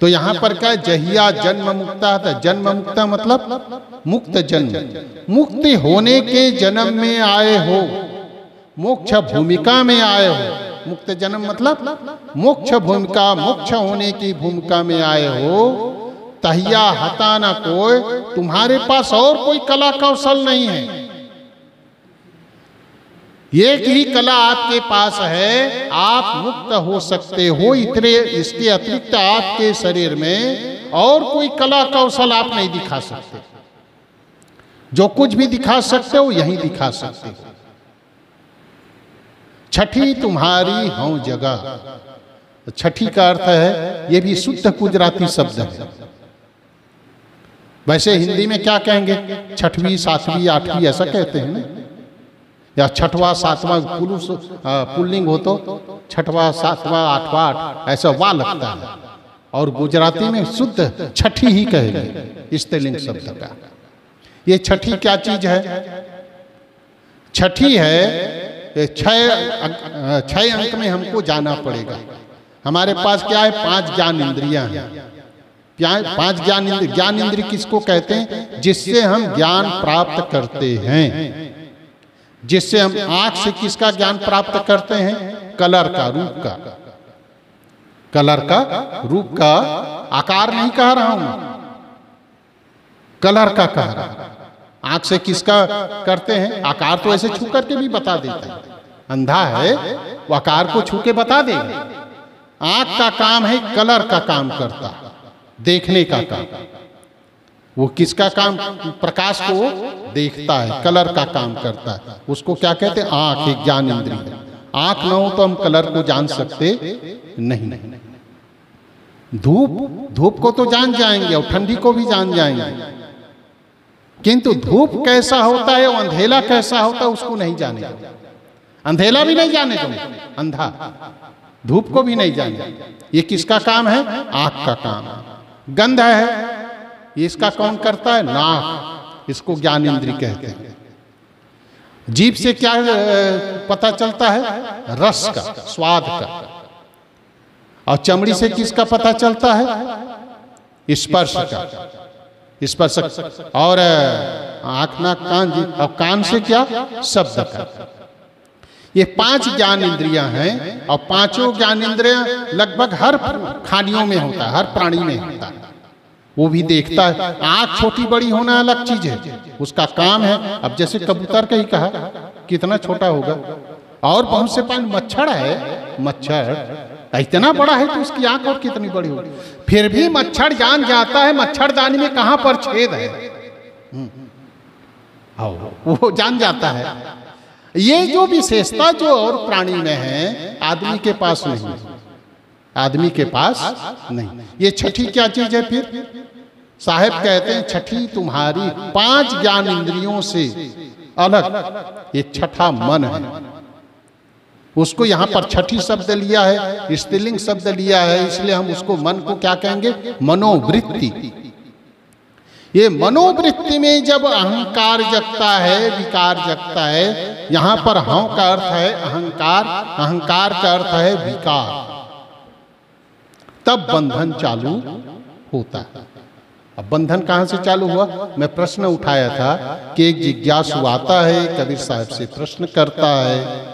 तो यहाँ पर क्या जहिया जन्म मुक्ता था। जन्म मुक्ता मतलब मुक्त जन्म, मुक्त होने के जन्म में आए हो, मोक्ष भूमिका में आए हो। मुक्त जन्म मतलब मोक्ष भूमिका, मोक्ष होने की भूमिका में आए हो। तहिया हताना कोई, तुम्हारे पास और कोई कला कौशल नहीं है, एक ही कला आपके पास है, आप मुक्त हो सकते हो। इतने इसके अतिरिक्त आपके शरीर में और कोई कला कौशल आप नहीं दिखा सकते। जो कुछ भी दिखा सकते हो यही दिखा सकते हो। छठी तुम्हारी हूं जगह, छठी का अर्थ है, यह भी शुद्ध गुजराती शब्द है। वैसे हिंदी में क्या कहेंगे, छठवीं सातवीं आठवीं ऐसा कहते हैं ना, या छठवा सातवां पुल्लिंग हो तो छठवा सातवा आठवा आठ ऐसा वाह लगता है, और गुजराती में शुद्ध छठी ही कहेंगे इस तेलिंग शब्द का। ये छठी क्या चीज है? छठी है छह अंक में हमको जाना पड़ेगा। हमारे पास क्या है, पांच ज्ञान इंद्रियां हैं। पांच ज्ञान इंद्रिय, ज्ञान इंद्रिय किसको कहते हैं? जिससे हम ज्ञान प्राप्त करते हैं, जिससे हम आंख से किसका ज्ञान प्राप्त करते हैं? कलर का, रूप का, कलर का, रूप का। आकार नहीं कह रहा हूं, कलर का कह रहा हूं। आंख से किसका करते हैं? आकार तो ऐसे छू करके भी बता देता है, अंधा है वो आकार को छू के बता देगा। आंख का काम है कलर का काम करता, देखने का काम। वो किसका काम? प्रकाश को देखता है, कलर का काम करता है, उसको क्या कहते हैं? आंख एक ज्ञान इंद्रिय है। आंख ना हो तो हम कलर को जान सकते नहीं। धूप, धूप को तो जान जाएंगे और ठंडी को भी जान जाएंगे, किंतु धूप कैसा होता है, अंधेला कैसा होता है, उसको नहीं जाने। अंधेला भी नहीं जाने को, अंधा धूप को भी नहीं जाने। ये किसका काम है? आंख का काम। गंध है, इसका कौन करता है? नाक, इसको ज्ञान इंद्रिय कहते हैं। जीभ से क्या पता चलता है? रस का, स्वाद का। और चमड़ी से किसका पता चलता है? स्पर्श का, स्पर्श। और आंख नाक कान, और कान से क्या? शब्द का। ये पांच ज्ञान इंद्रियां हैं, और पांचों ज्ञान इंद्रियां लगभग हर प्राणियों में होता है, हर प्राणी में होता है, वो भी देखता है। आंख छोटी बड़ी होना अलग चीज है, उसका काम है। अब जैसे कबूतर का ही कहा, कितना छोटा होगा, और बहुत से पान मच्छर है, मच्छर इतना बड़ा है तो उसकी आंख और कितनी बड़ी होगी, फिर भी मच्छर जान जाता है मच्छरदानी में कहां पर छेद है, वो जान जाता है। ये जो विशेषता जो और प्राणी में है, आदमी के पास नहीं, आदमी के पास नहीं। ये छठी क्या चीज है? फिर साहेब कहते हैं छठी तुम्हारी पांच ज्ञान इंद्रियों से अलग, ये छठा मन है। उसको यहाँ पर छठी शब्द लिया है, स्त्रीलिंग शब्द लिया है, इसलिए हम उसको मन को क्या कहेंगे? मनोवृत्ति। ये मनोवृत्ति में जब अहंकार जगता है, विकार जगता है। यहाँ पर हौ का अर्थ है अहंकार, अहंकार का अर्थ है विकार, तब बंधन चालू होता है। अब बंधन कहाँ से चालू हुआ? मैं प्रश्न उठाया था कि एक जिज्ञासु आता है, कबीर साहब से प्रश्न करता है,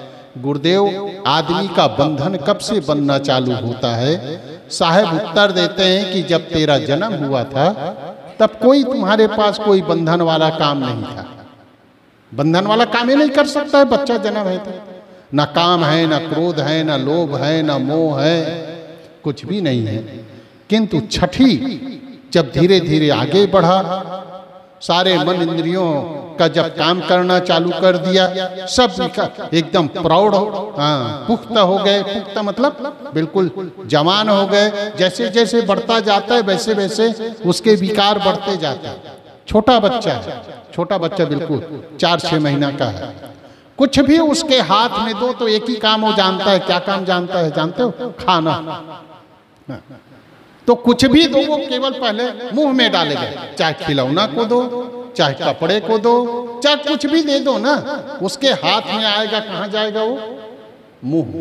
गुरुदेव आदमी का बंधन कब से बनना चालू होता है? साहेब उत्तर देते हैं कि जब तेरा जन्म हुआ था तब कोई तुम्हारे पास कोई बंधन वाला काम नहीं था। बंधन वाला काम ही नहीं कर सकता है, बच्चा जन्म है तो ना काम है, ना क्रोध है, ना लोभ है, ना मोह है, कुछ भी नहीं है। किंतु छठी जब धीरे धीरे आगे बढ़ा, सारे मन इंद्रियों का जब काम करना चालू कर दिया, सब एकदम प्रौढ़ पुख्ता हो गए। पुख्ता मतलब बिल्कुल जवान हो गए। जैसे जैसे बढ़ता जाता है वैसे वैसे उसके विकार बढ़ते जाते हैं। छोटा बच्चा है, छोटा बच्चा बिल्कुल 4-6 महीना का है, कुछ भी उसके हाथ में दो तो एक ही काम वो जानता है। क्या काम जानता है जानते हो? खाना। तो कुछ भी दो वो केवल पहले मुंह में डालेगा, चाहे खिलौना को दो, चाहे कपड़े को दो, चाहे कुछ भी दे दो ना, उसके हाथ में आएगा, कहाँ जाएगा वो? मुंह।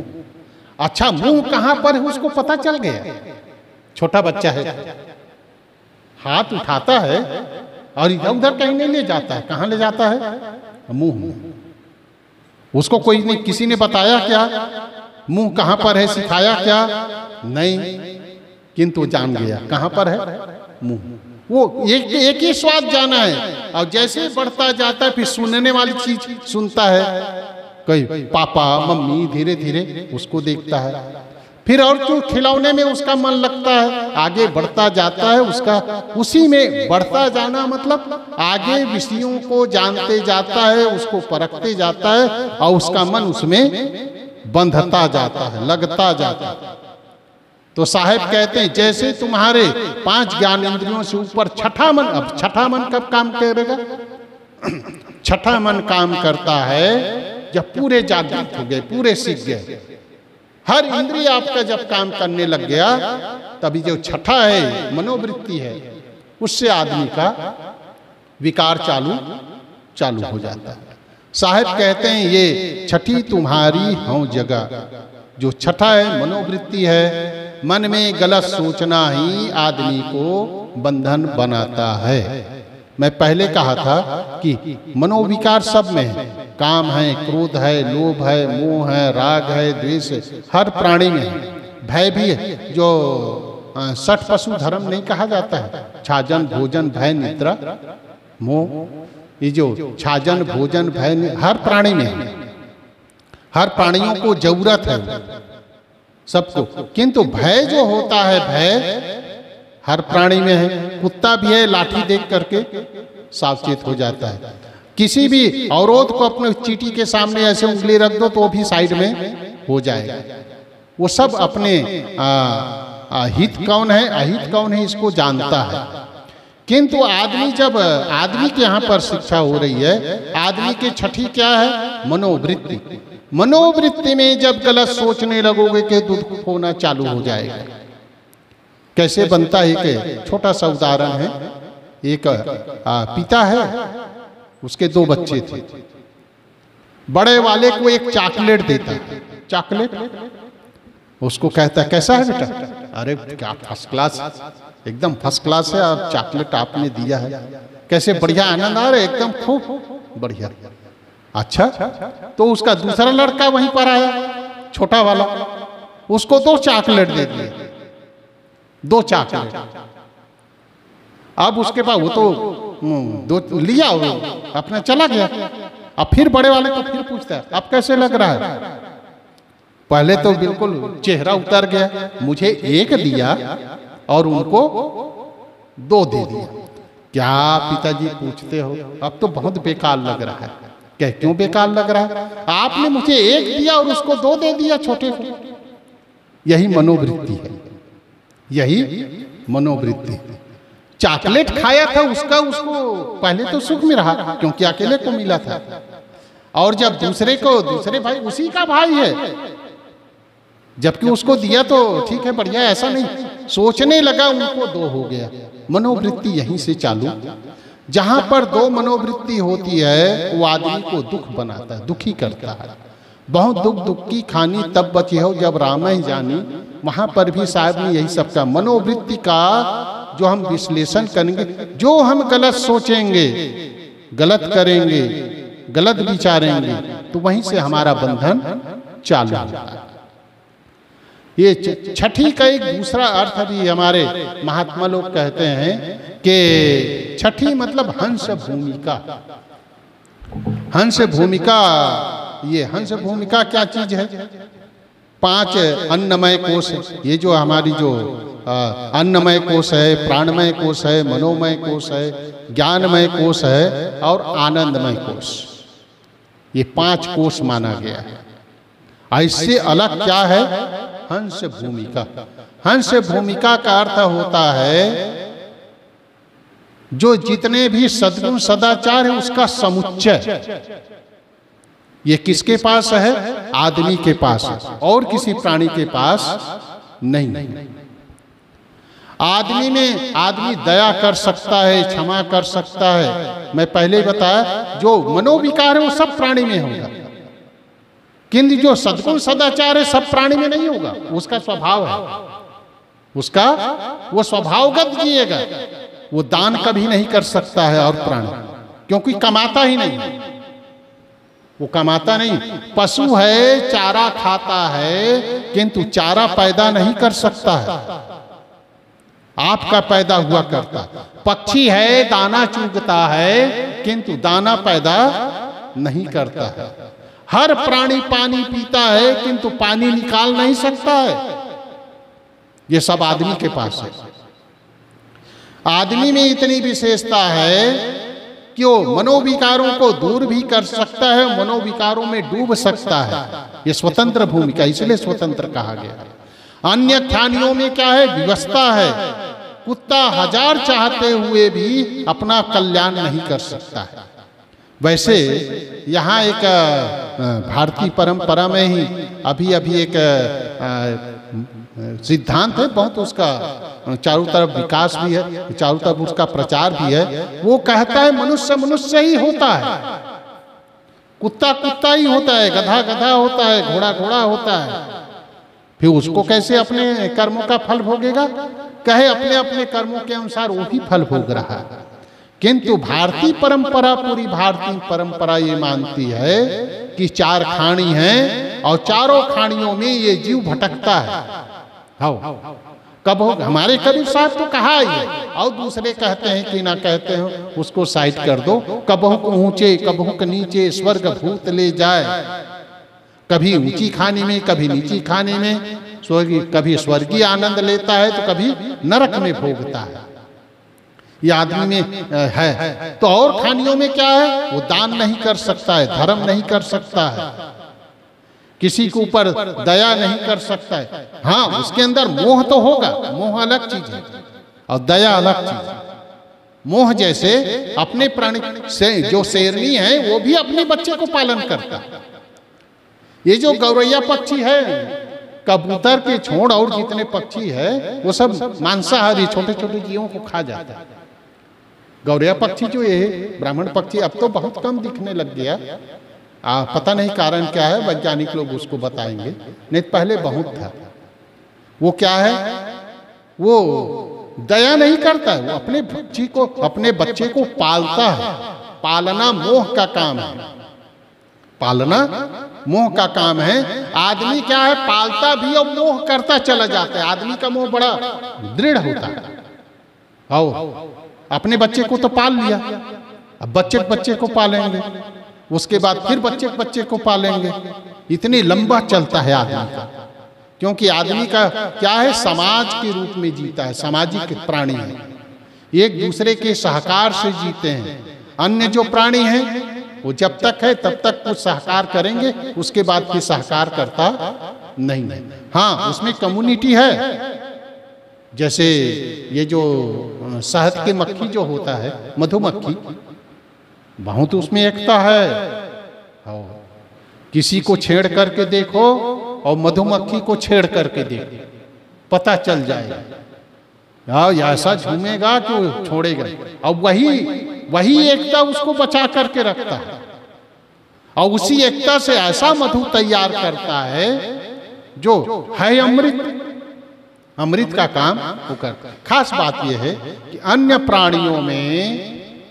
अच्छा मुंह कहाँ पर है उसको पता चल गया, छोटा बच्चा है, हाथ उठाता है और इधर उधर कहीं नहीं ले जाता है। कहाँ ले जाता है? मुंह में। उसको कोई नहीं, किसी ने बताया क्या मुंह कहाँ पर है, सिखाया क्या? नहीं, किंतु जान गया कहाँ पर है मुंह। वो एक ही स्वाद जाना है और जैसे बढ़ता जाता है फिर सुनने वाली चीज सुनता है, कहीं पापा मम्मी, धीरे धीरे उसको देखता है, फिर और जो खिलौने में उसका मन लगता है, आगे बढ़ता जाता है। उसका उसी में बढ़ता जाना मतलब आगे विषयों को जानते जाता है, उसको परखते जाता है और उसका मन उसमें बंधता जाता है, लगता जाता है। तो साहेब कहते हैं जैसे तुम्हारे 5 ज्ञान इंद्रियों से ऊपर छठा मन, अब छठा मन कब काम करेगा? छठा मन काम करता है जब पूरे जागृत हो गए, पूरे सीख गए, हर इंद्रिय आपका जब काम करने लग गया, तभी जो छठा है मनोवृत्ति है उससे आदमी का विकार चालू हो जाता है। साहेब कहते हैं ये छठी तुम्हारी हों जगह, जो छठा है मनोवृत्ति है, मन में गलत सोचना ही आदमी को बंधन बनाता है। मैं पहले कहा था कि मनोविकार सब में है, काम है, क्रोध है, लोभ है, मोह है, राग है, द्वेष है, हर प्राणी में है, भय भी है। जो 60 पशु धर्म नहीं कहा जाता है, छाजन भोजन भय निद्रा मोह, ये जो छाजन भोजन भय हर प्राणी में है, हर प्राणियों को जरूरत है सबको, किंतु भय जो होता है भय हर प्राणी में है। कुत्ता भी है, लाठी देख करके सावचेत हो जाता है, किसी भी अवरोध को अपने चीटी के सामने ऐसे उंगली रख दो तो वो भी साइड में हो जाएगा। वो सब अपने हित कौन है अहित कौन है इसको जानता है। किंतु आदमी जब आदमी के यहाँ पर शिक्षा हो रही है, आदमी की छठी क्या है? मनोवृत्ति। मनोवृत्ति में जब गलत सोचने लगोगे कि दुख होना चालू हो जाएगा। कैसे बनता है? एक छोटा सा उदाहरण है। एक पिता है, उसके 2 बच्चे थे। बड़े वाले को एक चॉकलेट देता, चॉकलेट उसको कहता कैसा है बेटा? अरे क्या फर्स्ट क्लास, एकदम फर्स्ट क्लास है, आप चॉकलेट आपने दिया है, कैसे बढ़िया आनंद आ रहा है, एकदम खूब बढ़िया। अच्छा, तो उसका दूसरा लड़का वहीं पर आया, छोटा वाला, उसको 2 चॉकलेट दे दिए, 2 चॉकलेट। अब उसके बाद वो तो 2 लिया, वो अपना चला गया। अब फिर बड़े वाले को फिर पूछता है अब कैसे लग रहा है? पहले तो बिल्कुल चेहरा उतर गया, मुझे 1 दिया और उनको 2 दे दिया। क्या पिताजी पूछते हो, अब तो बहुत बेकार लग रहा है। क्या क्यों बेकार लग रहा है? आपने मुझे 1 दिया और उसको 2 दे दिया, छोटे को। यही मनोवृत्ति है, यही मनोवृत्ति। चॉकलेट खाया था उसका, उसको पहले तो सुख में रहा क्योंकि अकेले को मिला था, और जब दूसरे को, दूसरे भाई उसी का भाई है, जबकि उसको दिया तो ठीक है बढ़िया, ऐसा नहीं सोचने लगा, उनको 2 हो गया। मनोवृत्ति यहीं से चालू। जहां पर 2 मनोवृत्ति होती है वो आदमी को दुख बनाता है, दुखी करता है। बहुत दुख दुख की खानी तब बची हो जब रामायण जानी। वहां पर भी साहब ने यही सबका मनोवृत्ति का जो हम विश्लेषण करेंगे, जो हम गलत सोचेंगे, गलत करेंगे, गलत विचारेंगे, तो वहीं से हमारा बंधन चालू होता है। ये छठी का एक दूसरा अर्थ भी हमारे महात्मा लोग कहते हैं कि छठी मतलब हंस भूमिका। हंस भूमिका, ये हंस भूमिका क्या चीज है? 5 अन्नमय कोश, ये जो हमारी जो अन्नमय कोश है, प्राणमय कोश है, मनोमय कोश है, ज्ञानमय कोश है और आनंदमय कोश, ये 5 कोश माना गया है। इससे अलग क्या है? हंस भूमिका। हंस भूमिका का अर्थ होता है जो जितने भी सद्गुण सदाचार है उसका समुच्चय। ये किसके पास है? आदमी के पास है, और किसी प्राणी के पास नहीं। आदमी में आदमी दया कर सकता है, क्षमा कर सकता है। मैं पहले ही बताया जो मनोविकार है वो सब प्राणी में होगा, किंतु जो सद्गुण सदाचार है सब प्राणी में नहीं होगा, उसका स्वभाव है। उसका वो स्वभावगत जिएगा, वो दान कभी नहीं कर सकता है और प्राण, क्योंकि कमाता ही नहीं, वो कमाता नहीं। पशु है, चारा खाता है, किंतु चारा पैदा नहीं कर सकता है, आपका पैदा हुआ करता। पक्षी है, दाना चूगता है, किंतु दाना पैदा नहीं करता है। हर प्राणी पानी पीता है, किंतु पानी निकाल नहीं सकता है। ये सब आदमी के पास है। आदमी में इतनी विशेषता है कि वो मनोविकारों को दूर भी कर सकता है, मनोविकारों में डूब सकता है। ये स्वतंत्र भूमिका, इसलिए स्वतंत्र कहा गया है। अन्य ख्यानियों में क्या है, विवशता है। कुत्ता हजार चाहते हुए भी अपना कल्याण नहीं कर सकता है। वैसे यहाँ एक भारतीय परंपरा में ही अभी अभी एक सिद्धांत है, बहुत उसका चारों तरफ विकास भी है, चारों तरफ उसका प्रचार भी है। वो कहता है मनुष्य मनुष्य ही होता है, कुत्ता कुत्ता ही होता है, गधा गधा होता है, घोड़ा घोड़ा होता है। फिर उसको कैसे अपने कर्मों का फल भोगेगा? कहे अपने अपने कर्मों के अनुसार वो भी फल भोग रहा है। किंतु भारतीय परंपरा, पूरी भारतीय परंपरा ये मानती है कि चार खानी हैं और चारों खानियों में ये जीव भटकता है। हाँ, कब हो? हमारे कबीर साहब तो कहा ही है, और दूसरे कहते हैं कि ना कहते हो, उसको साइड कर दो। कबहुक ऊंचे कबहुक नीचे स्वर्ग भूत ले जाए, कभी ऊंची खाने में कभी नीची खाने में, कभी स्वर्गीय आनंद लेता है तो कभी नरक में भोगता है। ये आदमी में है। तो और खानियों में क्या है, वो दान नहीं कर सकता है, धर्म नहीं कर सकता है, किसी के ऊपर दया नहीं कर सकता है। हाँ, उसके अंदर मोह तो होगा, मोह अलग चीज है और दया अलग चीज है। मोह जैसे अपने प्राणी से, जो शेरनी है वो भी अपने बच्चे को पालन करता है। ये जो गौरैया पक्षी है, कबूतर के छोड़ और जितने पक्षी है वो सब मांसाहारी छोटे छोटे जीवों को खा जाता है। गौरैया पक्षी जो ये ब्राह्मण पक्षी अब तो बहुत कम दिखने लग गया, पता नहीं कारण क्या है, वैज्ञानिक लोग उसको बताएंगे, नहीं पहले बहुत था। वो क्या है, वो दया नहीं करता, वो अपने बच्ची को, अपने बच्चे को पालता है। पालना मोह का काम है, पालना मोह का काम है। आदमी क्या है, पालता भी और मोह करता चला जाता है। आदमी का मोह बड़ा दृढ़ होता है। आओ, अपने बच्चे को तो पाल लिया, अब बच्चे को पालेंगे, उसके बाद फिर बच्चे को पालेंगे। इतनी लंबा चलता है आदमी का, क्योंकि आदमी का क्या है, समाज के रूप में जीता है, सामाजिक प्राणी है, एक दूसरे के सहकार से जीते हैं। अन्य जो प्राणी हैं वो जब तक है तब तक कुछ सहकार करेंगे, उसके बाद फिर सहकार करता नहीं है। हाँ, उसमें कम्युनिटी है। जैसे ये जो शहद की मक्खी जो होता है, मधुमक्खी, बहुत उसमें एकता है। किसी को छेड़ करके देखो और मधुमक्खी को छेड़ करके देखो, पता चल जाएगा, ऐसा झूमेगा कि वो छोड़ेगा। और वही एकता उसको बचा करके रखता है, और उसी एकता से ऐसा मधु तैयार करता है जो है अमृत। अमृत का काम वो करता है। खास बात यह है कि अन्य प्राणियों में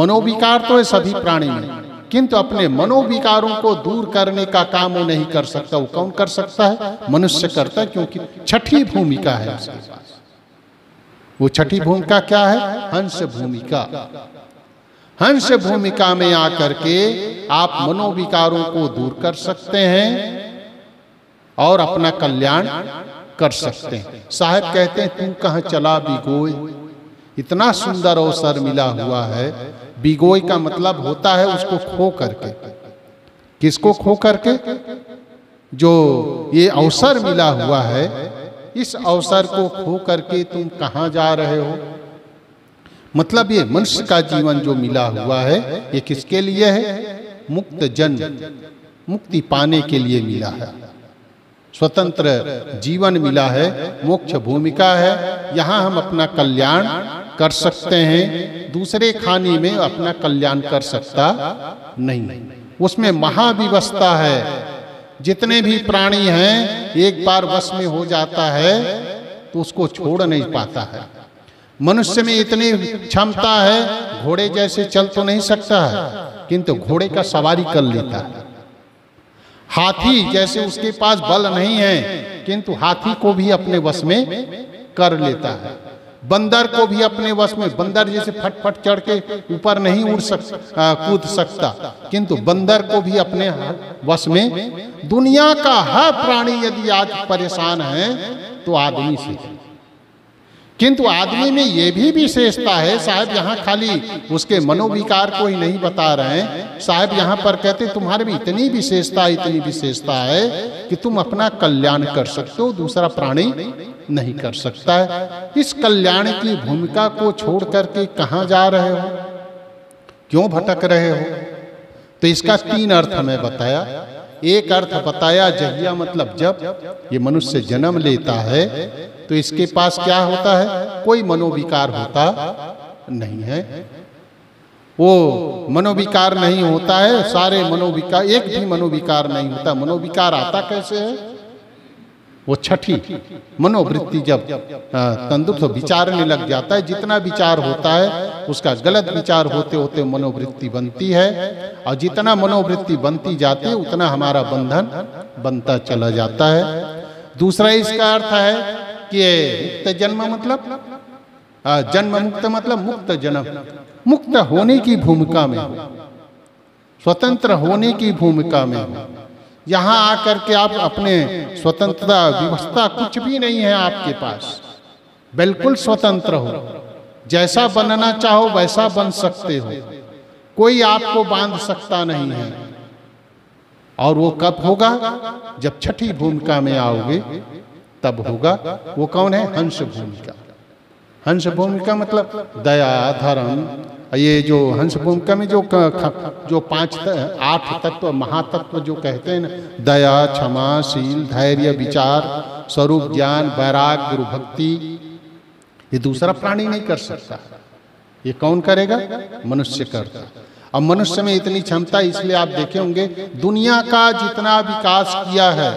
मनोविकार तो है सभी प्राणी में, किंतु अपने मनोविकारों को दूर करने का काम वो नहीं कर सकता। वो कौन कर सकता है, मनुष्य करता है, क्योंकि छठी भूमिका है उसके पास। वो छठी भूमिका क्या है, हंस भूमिका। हंस भूमिका में आकर के आप मनोविकारों को दूर कर सकते हैं और अपना कल्याण कर सकते हैं। साहब कहते हैं, तू कहाँ चला बिगोए, इतना सुंदर अवसर मिला हुआ है। बिगोई का मतलब होता है उसको खो करके। किसको खो करके? जो ये अवसर मिला हुआ है, इस अवसर को खो करके तुम कहाँ जा रहे हो। मतलब ये मनुष्य का जीवन जो मिला हुआ है, ये किसके लिए है, मुक्त जन, मुक्ति पाने के लिए मिला है, स्वतंत्र जीवन मिला है, मोक्ष भूमिका है। यहाँ हम अपना कल्याण कर सकते हैं, दूसरे खाने में अपना कल्याण कर सकता नहीं। उसमें महाविवशता है, जितने भी प्राणी हैं एक बार वश में हो जाता है तो उसको छोड़ नहीं पाता है। मनुष्य में इतनी क्षमता है, घोड़े जैसे चल तो नहीं सकता है किंतु घोड़े का सवारी कर लेता है। हाथी जैसे उसके पास बल नहीं है किंतु हाथी को भी अपने वश में कर लेता है। बंदर को भी अपने वश में, बंदर जैसे फटफट चढ़ के ऊपर नहीं उड़ सकता, कूद सकता, किंतु बंदर को भी अपने वश में। दुनिया का हर प्राणी यदि आज परेशान है तो आदमी से, किंतु आदमी में ये भी विशेषता है साहब, यहाँ खाली उसके मनोविकार को ही नहीं बता रहे हैं साहब, यहाँ पर कहते तुम्हारे में इतनी विशेषता है कि तुम अपना कल्याण कर सकते हो, दूसरा प्राणी नहीं कर सकता है। इस कल्याण की भूमिका को छोड़ करके कहाँ जा रहे हो, क्यों भटक रहे हो? तो इसका तीन अर्थ मैं बताया। एक अर्थ बताया जहिया मतलब जब ये मनुष्य जन्म लेता है तो इसके पास क्या होता है, कोई मनोविकार होता नहीं है, वो मनोविकार नहीं होता है, सारे मनोविकार, एक भी मनोविकार नहीं होता। मनोविकार आता कैसे है, वो छठी मनोवृत्ति जब तंदुरुस्त विचारने लग जाता है, जितना विचार होता है उसका गलत विचार होते होते मनोवृत्ति बनती है, और जितना मनोवृत्ति बनती जाती है उतना हमारा बंधन बनता चला जाता है। दूसरा इसका अर्थ है कि मुक्त जन्म मतलब जन्म मुक्त मतलब मुक्त जन्म, मुक्त होने की भूमिका में, स्वतंत्र होने की भूमिका में। यहाँ आकर के आप अपने स्वतंत्रता व्यवस्था कुछ भी नहीं है आपके पास, बिल्कुल स्वतंत्र हो, जैसा बनना चाहो वैसा बन सकते हो, कोई आपको बांध सकता नहीं है। और वो कब होगा, जब छठी भूमिका में आओगे तब होगा। वो कौन है, हंस भूमिका। हंस भूमिका मतलब दया, धर्म, ये जो हंस भूमिका में जो 5 8 तत्व, महातत्व जो कहते हैं ना, दया, क्षमा, शील, धैर्य, विचार, स्वरूप ज्ञान, वैराग, गुरु भक्ति, ये दूसरा प्राणी नहीं कर सकता। ये कौन करेगा, मनुष्य करता। अब मनुष्य में इतनी क्षमता, इसलिए आप देखे होंगे दुनिया का जितना विकास किया है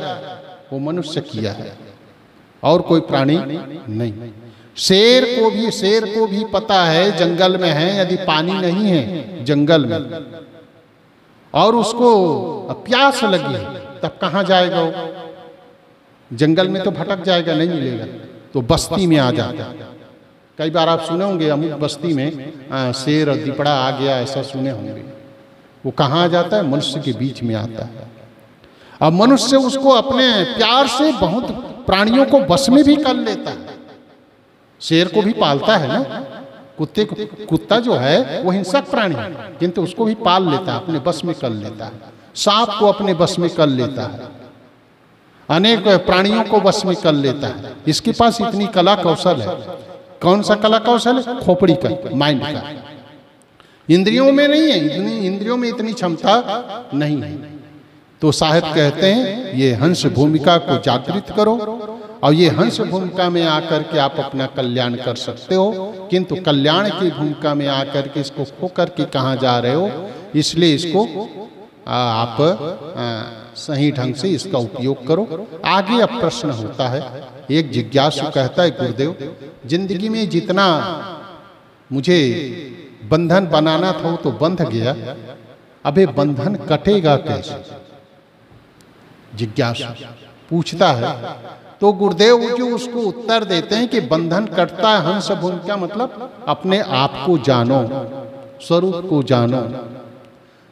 वो मनुष्य किया है और कोई प्राणी नहीं। शेर को भी पता है जंगल में है, यदि पानी नहीं है जंगल में और उसको प्यास लगी तब कहाँ जाएगा वो, जंगल में तो भटक जाएगा, नहीं मिलेगा, तो बस्ती में आ जाता है। कई बार आप सुने होंगे अमुक बस्ती में शेर और दिपड़ा आ गया, ऐसा सुने होंगे। वो कहाँ आ जाता है, मनुष्य के बीच में आता है। अब मनुष्य उसको अपने प्यार से बहुत प्राणियों को बस में भी कर लेता है। शेर को भी पालता है ना, कुत्ता जो है वो हिंसक प्राणी है किंतु उसको भी पाल लेता है, अपने बस में कर लेता है। सांप को अपने बस में कर लेता है, अनेक प्राणियों को बस में कर लेता है। इसके पास इतनी कला कौशल है। कौन सा कला कौशल है, खोपड़ी का, माइंड का। इंद्रियों में नहीं है, इंद्रियों में इतनी क्षमता नहीं है। तो साहब कहते हैं ये हंस भूमिका को जागृत करो और ये हंस भूमिका में आकर के आप अपना कल्याण कर सकते हो, किंतु कल्याण की भूमिका में आकर के इसको खो करके कहाँ जा रहे हो। इसलिए इसको आप सही ढंग से इसका उपयोग करो। आगे अब प्रश्न होता है, एक जिज्ञासु कहता है गुरुदेव जिंदगी में जितना मुझे बंधन बनाना था वो तो बंध गया, अब ये बंधन कटेगा कैसे, जिज्ञासु पूछता है। तो गुरुदेव जो उसको उत्तर देते हैं कि बंधन कटता है, हंस भूमिका मतलब अपने आप को जानो, स्वरूप को जानो।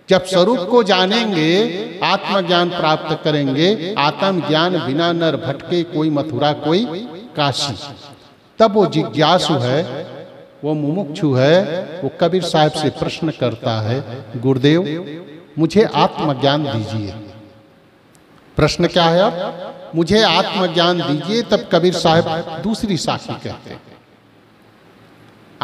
जब स्वरूप को जानेंगे आत्मज्ञान प्राप्त करेंगे, आत्मज्ञान बिना नर भटके कोई मथुरा कोई काशी, तब वो जिज्ञासु है, वो मुमुक्षु है, वो कबीर साहब से प्रश्न करता है गुरुदेव मुझे आत्मज्ञान दीजिए। प्रश्न क्या है, आप मुझे आत्मज्ञान दीजिए। तब कबीर साहब दूसरी साखी कहते हैं,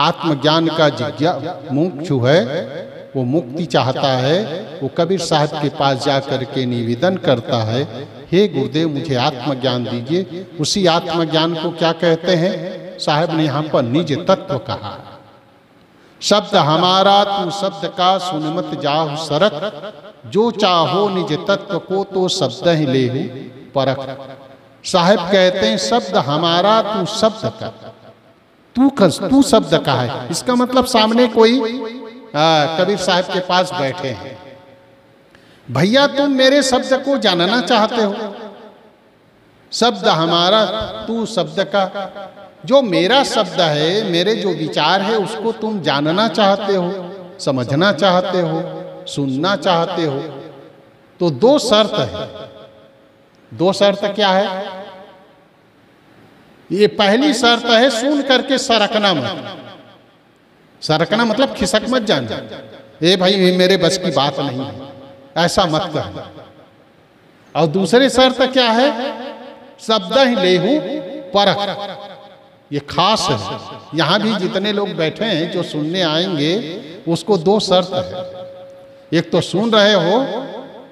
आत्मज्ञान का जिज्ञासु मुमुक्षु है, वो मुक्ति चाहता है, वो कबीर साहब के पास जाकर के निवेदन करता है हे गुरुदेव मुझे आत्मज्ञान दीजिए। उसी आत्मज्ञान को क्या कहते हैं साहब ने यहाँ पर निज तत्व कहा। शब्द हमारा तू शब्द का सुन मत जाहु सरक, जो चाहो निज तत्व को तो शब्द ही लेहु परख। साहब कहते हैं शब्द हमारा तू शब्द का, तू शब्द का है। इसका मतलब सामने कोई कबीर साहब के पास बैठे हैं, भैया तुम मेरे शब्द को जानना चाहते हो, शब्द हमारा तू शब्द का, जो मेरा शब्द है, मेरे जो विचार है उसको तुम जानना चाहते हो, समझना चाहते हो, सुनना चाहते हो। तो दो शर्त है। दो शर्त क्या है? ये पहली शर्त है सुन करके सरकना मत। सरकना मतलब खिसक मत जाना, ए भाई मेरे बस की बात नहीं है, ऐसा मत करना। और दूसरी शर्त क्या है? शब्द ही लेहू परख। ये खास है, यहाँ भी जितने लोग बैठे हैं जो सुनने आएंगे उसको दो शर्त है। एक तो सुन रहे हो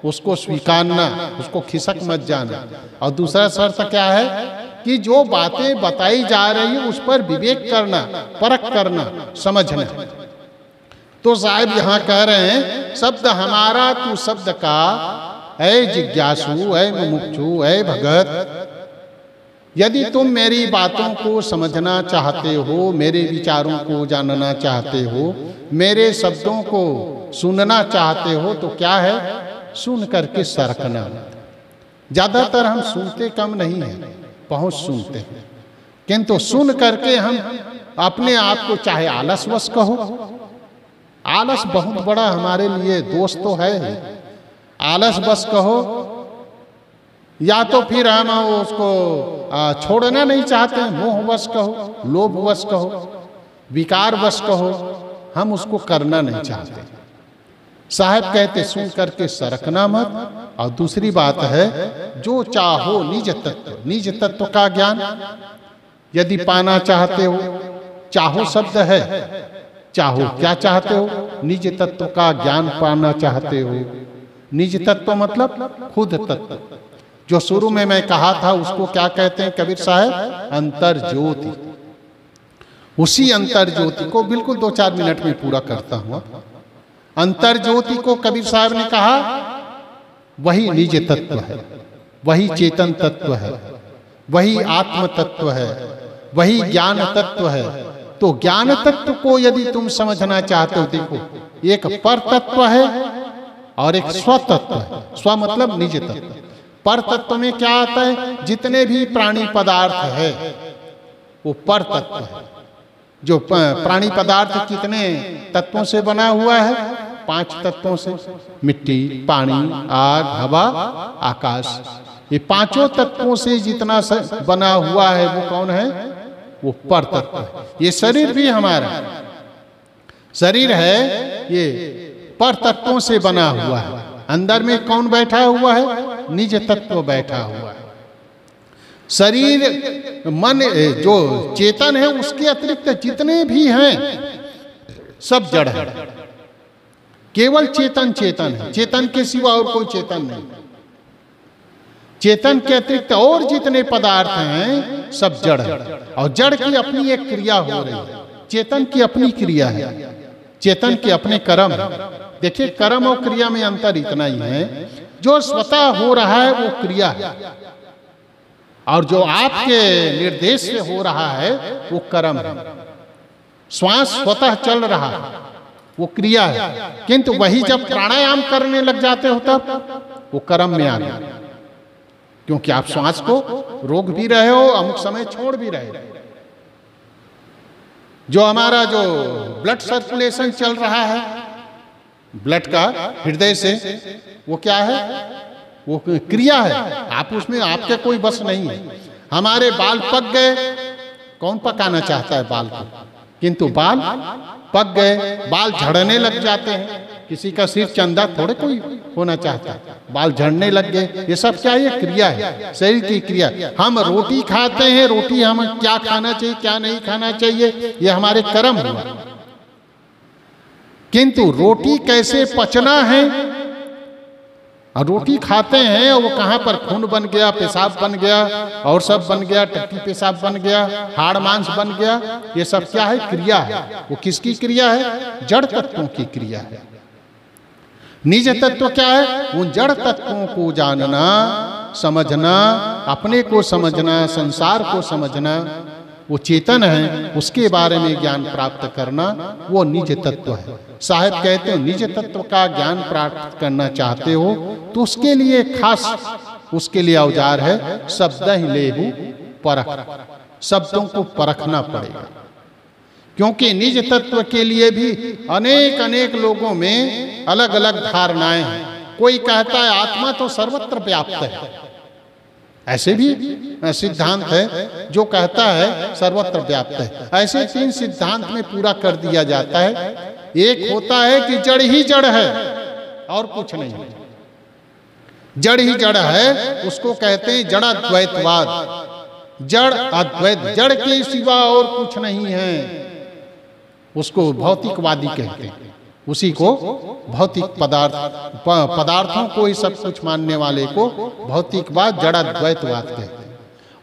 उसको स्वीकारना, उसको खिसक मत जाना, और दूसरा शर्त क्या है कि जो बातें बताई जा रही है उस पर विवेक करना, परख करना, समझना। तो साहब यहाँ कह रहे हैं शब्द हमारा तू शब्द का, ऐ जिज्ञासु, ऐ मुमुक्षु, ऐ भगत, यदि तुम मेरी बातों को समझना चाहते हो, मेरे विचारों को जानना चाहते हो, मेरे शब्दों को सुनना चाहते हो, तो क्या है? सुन करके सरकना। ज़्यादातर हम सुनते कम नहीं हैं, बहुत सुनते हैं, किंतु सुन करके हम अपने आप को चाहे आलसवश कहो, आलस बहुत बड़ा हमारे लिए दोस्त तो है, आलस बस कहो, या तो फिर हम उसको छोड़ना नहीं चाहते हैं, मोह बस कहो, लोभ बस कहो, विकार बस कहो, हम उसको करना नहीं चाहते। साहब कहते सुन करके सरकना मत। और दूसरी बात है जो चाहो निज तत्व, निज तत्व का ज्ञान यदि पाना चाहते हो, चाहो शब्द है, चाहो क्या चाहते हो? निज तत्व का ज्ञान पाना चाहते हो। निज तत्व मतलब खुद तत्व, जो शुरू में मैं कहा था उसको क्या कहते हैं कबीर साहब? अंतर ज्योति। उसी अंतर ज्योति को बिल्कुल 2-4 मिनट में पूरा करता हूं। अंतर ज्योति को कबीर साहब ने कहा वही निज तत्व है, वही चेतन तत्व है, वही आत्म तत्व है, वही ज्ञान तत्व है। तो ज्ञान तत्व को यदि तुम समझना चाहते हो, देखो एक पर तत्व है और एक स्वतत्व है। स्व मतलब निज तत्व। पर तत्व में क्या आता है? जितने भी प्राणी पदार्थ है वो पर तत्व है। जो प्राणी पदार्थ कितने तत्वों से बना हुआ है? 5 तत्वों से। मिट्टी, पानी, आग, हवा, आकाश, ये 5 तत्वों से जितना बना हुआ है वो कौन है? वो पर तत्व है। ये शरीर भी हमारा शरीर है, ये पर तत्वों से बना हुआ है। अंदर में कौन बैठा हुआ है? निज तत्व बैठा हुआ है। शरीर, मन, जो चेतन है उसके अतिरिक्त जितने भी हैं सब जड़ है। केवल चेतन चेतन है, चेतन के सिवा और कोई चेतन नहीं। चेतन के अतिरिक्त और जितने पदार्थ हैं सब जड़ है। और जड़ की अपनी एक क्रिया हो रही है, चेतन की अपनी क्रिया है, चेतन के अपने कर्म। देखिए कर्म और क्रिया में अंतर इतना ही है, जो स्वतः हो रहा है वो क्रिया है, और जो आपके निर्देश से हो रहा है वो कर्म है। श्वास स्वतः चल रहा है वो क्रिया है, किंतु वही जब प्राणायाम करने लग जाते हो तब वो कर्म में आ गया, क्योंकि आप श्वास को रोक भी रहे हो, अमुक समय छोड़ भी रहे हो। जो हमारा जो ब्लड सर्कुलेशन चल रहा है, ब्लड का हृदय से, वो क्या है? वो क्रिया है, आप उसमें आपके कोई बस नहीं है। हमारे बाल पक गए, कौन पकाना चाहता है बाल को? किंतु बाल पक गए, बाल झड़ने लग जाते हैं। किसी का सिर्फ चंदा थोड़े कोई होना चाहता है, बाल झड़ने लग गए। ये सब क्या है? क्रिया है, शरीर की क्रिया। हम रोटी खाते हैं, रोटी हम क्या खाना चाहिए क्या नहीं खाना चाहिए ये हमारे कर्म हुआ, किंतु रोटी कैसे पचना है, और रोटी खाते हैं और वो कहाँ पर खून बन गया, पेशाब बन गया, और सब बन गया, टट्टी पेशाब बन गया, हाड़ मांस बन गया, ये सब क्या है? क्रिया है। वो किसकी क्रिया है? जड़ तत्वों की क्रिया है। निज तत्व क्या है? उन जड़ तत्वों को जानना, समझना, अपने को समझना, संसार को समझना, वो चेतन है, उसके बारे में ज्ञान प्राप्त करना, वो निज तत्व है। साहब कहते हो निज तत्व का ज्ञान प्राप्त करना चाहते हो तो उसके लिए खास, उसके लिए औजार है शब्द ही लेहू परख। शब्दों को परखना पड़ेगा, क्योंकि निज तत्व के लिए भी अनेक अनेक लोगों में अलग अलग धारणाएं हैं। कोई कहता है आत्मा तो सर्वत्र व्याप्त है, ऐसे भी सिद्धांत है जो कहता है सर्वत्र व्याप्त है। ऐसे तीन सिद्धांत में पूरा कर दिया जाता है। एक होता है कि जड़ ही जड़ है और कुछ नहीं है, जड़ ही जड़ है, उसको कहते हैं जड़ अद्वैतवाद। जड़ अद्वैत, जड़ के सिवा और कुछ नहीं है, उसको भौतिकवादी कहते हैं। उसी को भौतिक पदार्थों को ही सब कुछ मानने वाले को भौतिकवाद, जड़ाद्वैतवाद कहते हैं।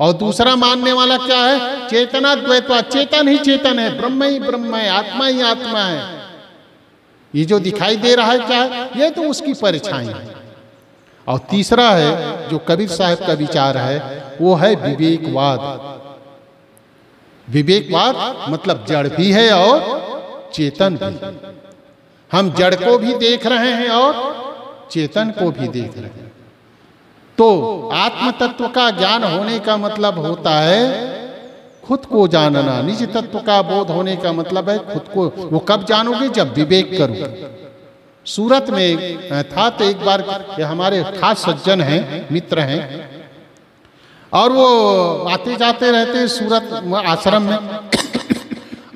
और दूसरा मानने वाला क्या है? चेतनाद्वैतवाद। चेतन ही चेतन है, ब्रह्म ही ब्रह्म है, आत्मा ही आत्मा है। ये जो दिखाई दे रहा है क्या है? ये तो उसकी परछाई है। और तीसरा है जो कबीर साहब का विचार है, वो है विवेकवाद। विवेकवाद मतलब जड़ भी है और चेतन भी। हम जड़ को भी देख रहे हैं और चेतन को भी देख रहे हैं। तो आत्म तत्व का ज्ञान होने का मतलब होता है खुद को जानना। निज तत्व का बोध होने का मतलब है खुद को। वो कब जानोगे? जब विवेक करोगे। सूरत में था तो एक बार हमारे खास सज्जन हैं, मित्र हैं, और वो आते जाते रहते हैं सूरत आश्रम में,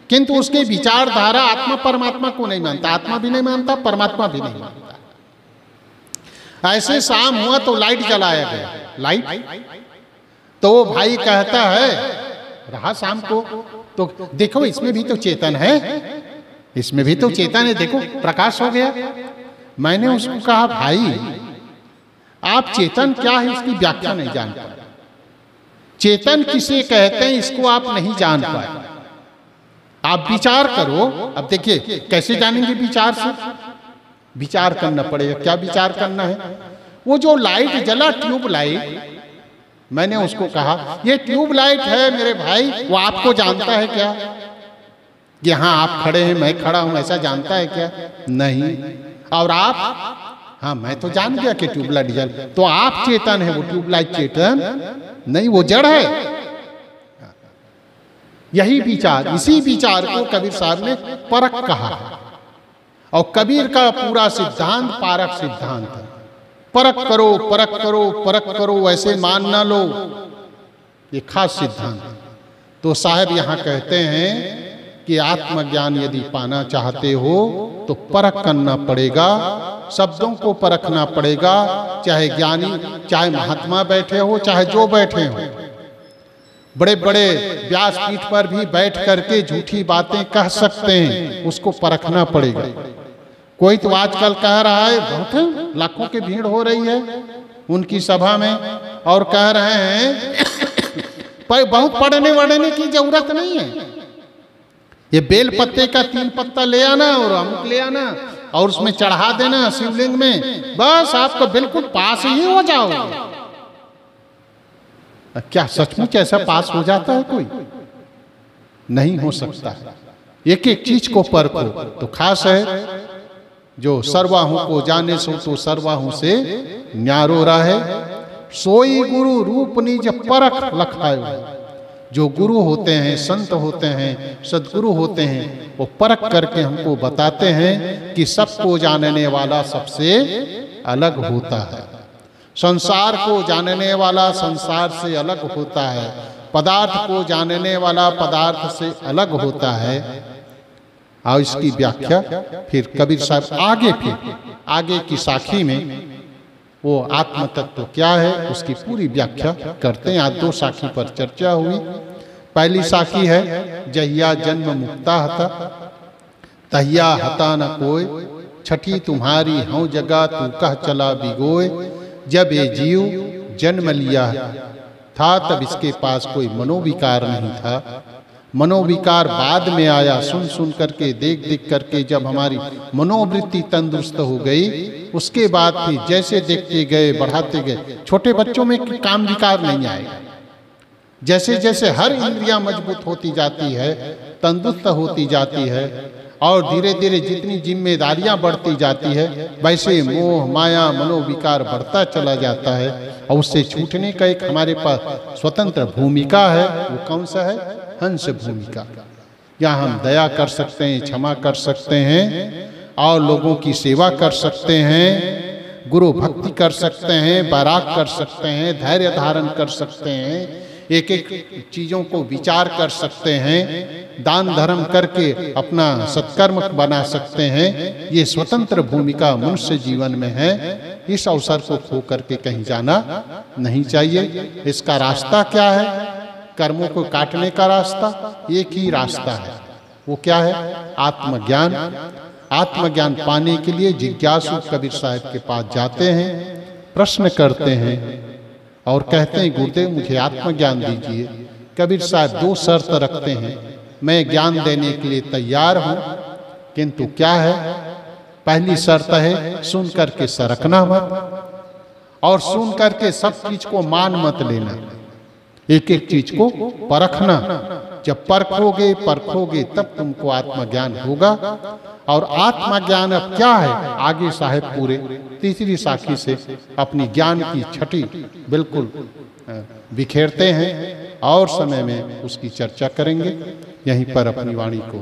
किंतु उसके विचारधारा आत्मा परमात्मा को नहीं मानता, आत्मा भी नहीं मानता, परमात्मा भी नहीं मानता। ऐसे शाम हुआ तो लाइट जलाया गया, लाइट। तो भाई कहता है, रहा शाम को, तो देखो इसमें भी तो चेतन है, इसमें भी तो चेतन है, देखो प्रकाश हो गया। मैंने उसको कहा, भाई आप चेतन क्या है इसकी व्याख्या नहीं जान पाए, चेतन किसे कहते हैं इसको आप नहीं जान पाए, आप विचार करो। अब देखिए कैसे जानेंगे? विचार से, विचार करना पड़ेगा। क्या विचार करना है? वो जो लाइट जला, ट्यूब लाइट, मैंने उसको कहा ये ट्यूब लाइट है मेरे भाई, वो आपको जानता है क्या कि हाँ आप खड़े हैं मैं खड़ा हूं, ऐसा जानता है क्या? नहीं। और आप? हाँ मैं तो जान गया कि ट्यूब लाइट जल, तो आप चेतन है, वो ट्यूब लाइट चेतन नहीं, वो जड़ है। यही विचार, इसी विचार को कबीर साहब ने परख कहा। और कबीर का पूरा सिद्धांत पारख सिद्धांत है। परख करो, परख करो, परख करो, ऐसे मान ना लो, ये खास सिद्धांत। तो साहब यहाँ कहते हैं कि आत्मज्ञान यदि पाना चाहते हो तो परख करना पड़ेगा, शब्दों को परखना पड़ेगा। चाहे ज्ञानी, चाहे महात्मा बैठे हो, चाहे जो बैठे हो, बड़े बड़े व्यासपीठ पर भी बैठ करके झूठी बातें कह सकते हैं, उसको परखना पड़ेगा। कोई तो आजकल कह रहा है बहुत लाखों की भीड़ हो रही है उनकी सभा में, और कह रहे हैं पर बहुत पढ़ने वढ़ने की जरूरत नहीं है, ये बेल पत्ते का 3 पत्ता ले आना और अमुक ले आना और उसमें चढ़ा देना शिवलिंग में, बस आपको बिल्कुल पास ही हो जाओगे। क्या सचमुच ऐसा पास हो जाता है? कोई नहीं हो सकता है। एक एक चीज को परखो। तो खास है जो सर्वाहू को जाने सो तो सर्वाहू से न्यारो रहे, सोई गुरु रूप निज परख लखायो। जो गुरु होते हैं, संत होते हैं, सदगुरु होते हैं, वो परख करके हमको बताते हैं कि सबको जानने वाला सबसे अलग होता है, संसार को जानने वाला संसार से अलग होता है, पदार्थ को जानने वाला पदार्थ से अलग होता है। और इसकी व्याख्या फिर कबीर साहब आगे, फिर आगे की साखी में वो आत्म तत्व क्या है उसकी पूरी व्याख्या करते हैं। आज 2 साखी पर चर्चा हुई। पहली साखी है जहिया जन्म मुक्ता हता तहिया हता न कोय, छठी तुम्हारी हूँ जगह तू कह चला बिगोय। जब ये जीव जन्म लिया था तब इसके पास कोई मनोविकार नहीं था, मनोविकार बाद में आया, सुन सुन करके देख देख करके जब हमारी मनोवृत्ति तंदुरुस्त हो गई उसके बाद भी जैसे देखते गए बढ़ाते गए। छोटे बच्चों में काम विकार नहीं आएगा। जैसे जैसे हर इंद्रियां मजबूत होती जाती है, तंदुरुस्त होती जाती है और धीरे धीरे जितनी जिम्मेदारियां बढ़ती जाती है वैसे मोह माया मनोविकार बढ़ता चला जाता है और उससे छूटने का एक हमारे पास स्वतंत्र भूमिका है। वो कौन सा है? हंस भूमिका। यहाँ हम दया कर सकते हैं, क्षमा कर सकते हैं और लोगों की सेवा कर सकते हैं, गुरु भक्ति कर सकते हैं, बैराग कर सकते हैं, धैर्य धारण कर सकते हैं, एक एक चीज़ों को विचार कर सकते हैं, दान धर्म करके अपना सत्कर्म बना सकते हैं। ये स्वतंत्र भूमिका मनुष्य जीवन में है। इस अवसर को खो करके कहीं जाना नहीं चाहिए। इसका रास्ता क्या है? कर्मों को काटने का रास्ता एक ही रास्ता है, वो क्या है? आत्मज्ञान। आत्मज्ञान पाने के लिए जिज्ञासु कबीर साहब के पास जाते हैं, प्रश्न करते हैं और कहते हैं गुरुदेव मुझे आत्मज्ञान दीजिए। कबीर साहब दो शर्त रखते हैं, मैं ज्ञान देने के लिए तैयार हूँ किंतु क्या है, पहली शर्त है सुन करके सरकना मत और सुन करके सब चीज को मान मत लेना, एक एक चीज को परखना। जब परखोगे तब तुमको आत्मज्ञान होगा। और आत्मज्ञान अब क्या है? आगे साहेब पूरे तीसरी साखी से अपनी ज्ञान की छठी बिल्कुल बिखेरते हैं और समय में उसकी चर्चा करेंगे। यहीं पर अपनी वाणी को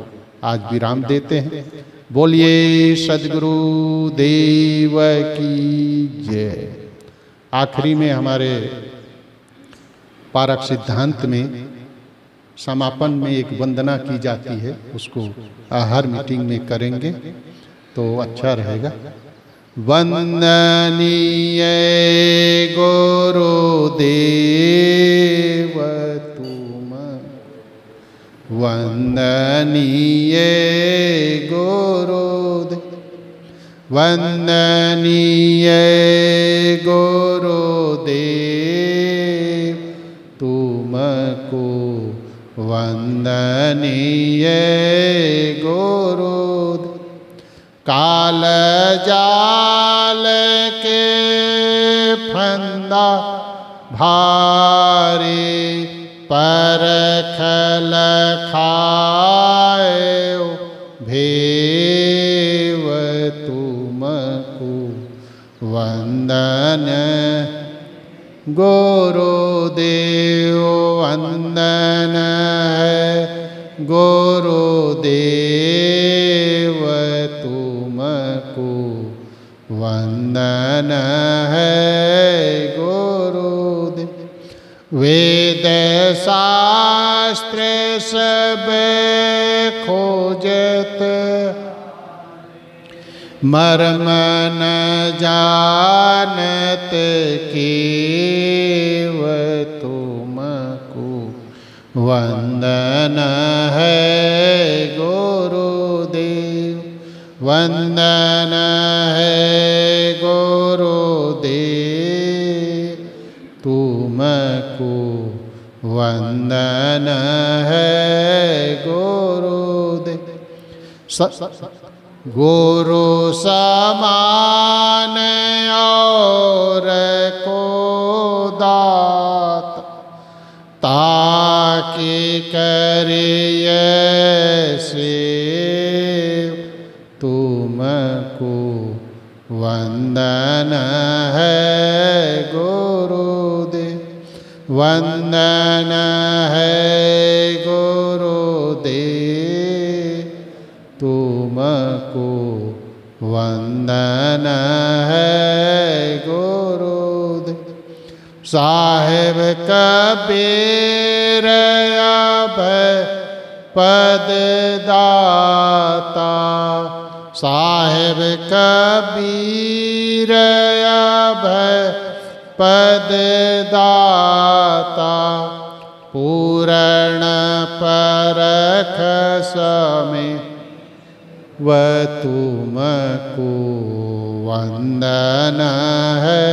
आज विराम देते हैं। बोलिए सदगुरु देव की जय। आखिरी में हमारे पारक सिद्धांत में समापन में एक वंदना की जाती है, उसको हर मीटिंग में करेंगे तो अच्छा रहेगा। वंदनीय गुरुदेव तुम, वंदनीय गुरुदेव, वंदनीय गुरुदेव तुमको वंदनीय गुरु। काल जाल के फंदा भारी परख लखायो भेव तुमको वंदन गुरुदेव। वंदन है गुरुदेव तुमको वंदन है गुरुदेव। वेद शास्त्र सब खोजत मर्म न जानत केव तुमको वंदन है गुरुदेव। वंदन है गुरुदेव तुमको वंदन है गुरुदेव। गुरु समान और को दात ताके करिए सेव तुमको वंदन है गुरुदेव। वंदन है गुरुदेव तुमको वंदन है गुरुदेव। साहेब कबीर पद दाता, साहेब कबीर पद दाता, पूर्ण परख समय व तुमको वंदन है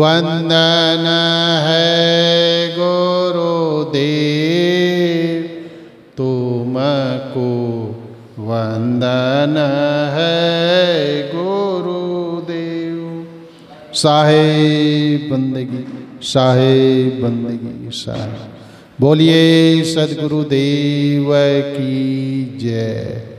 वंदन है गुरुदेव तुमको वंदन है गुरुदेव। साहेब बंदगी साहेब बोलिए सदगुरुदेव की जय।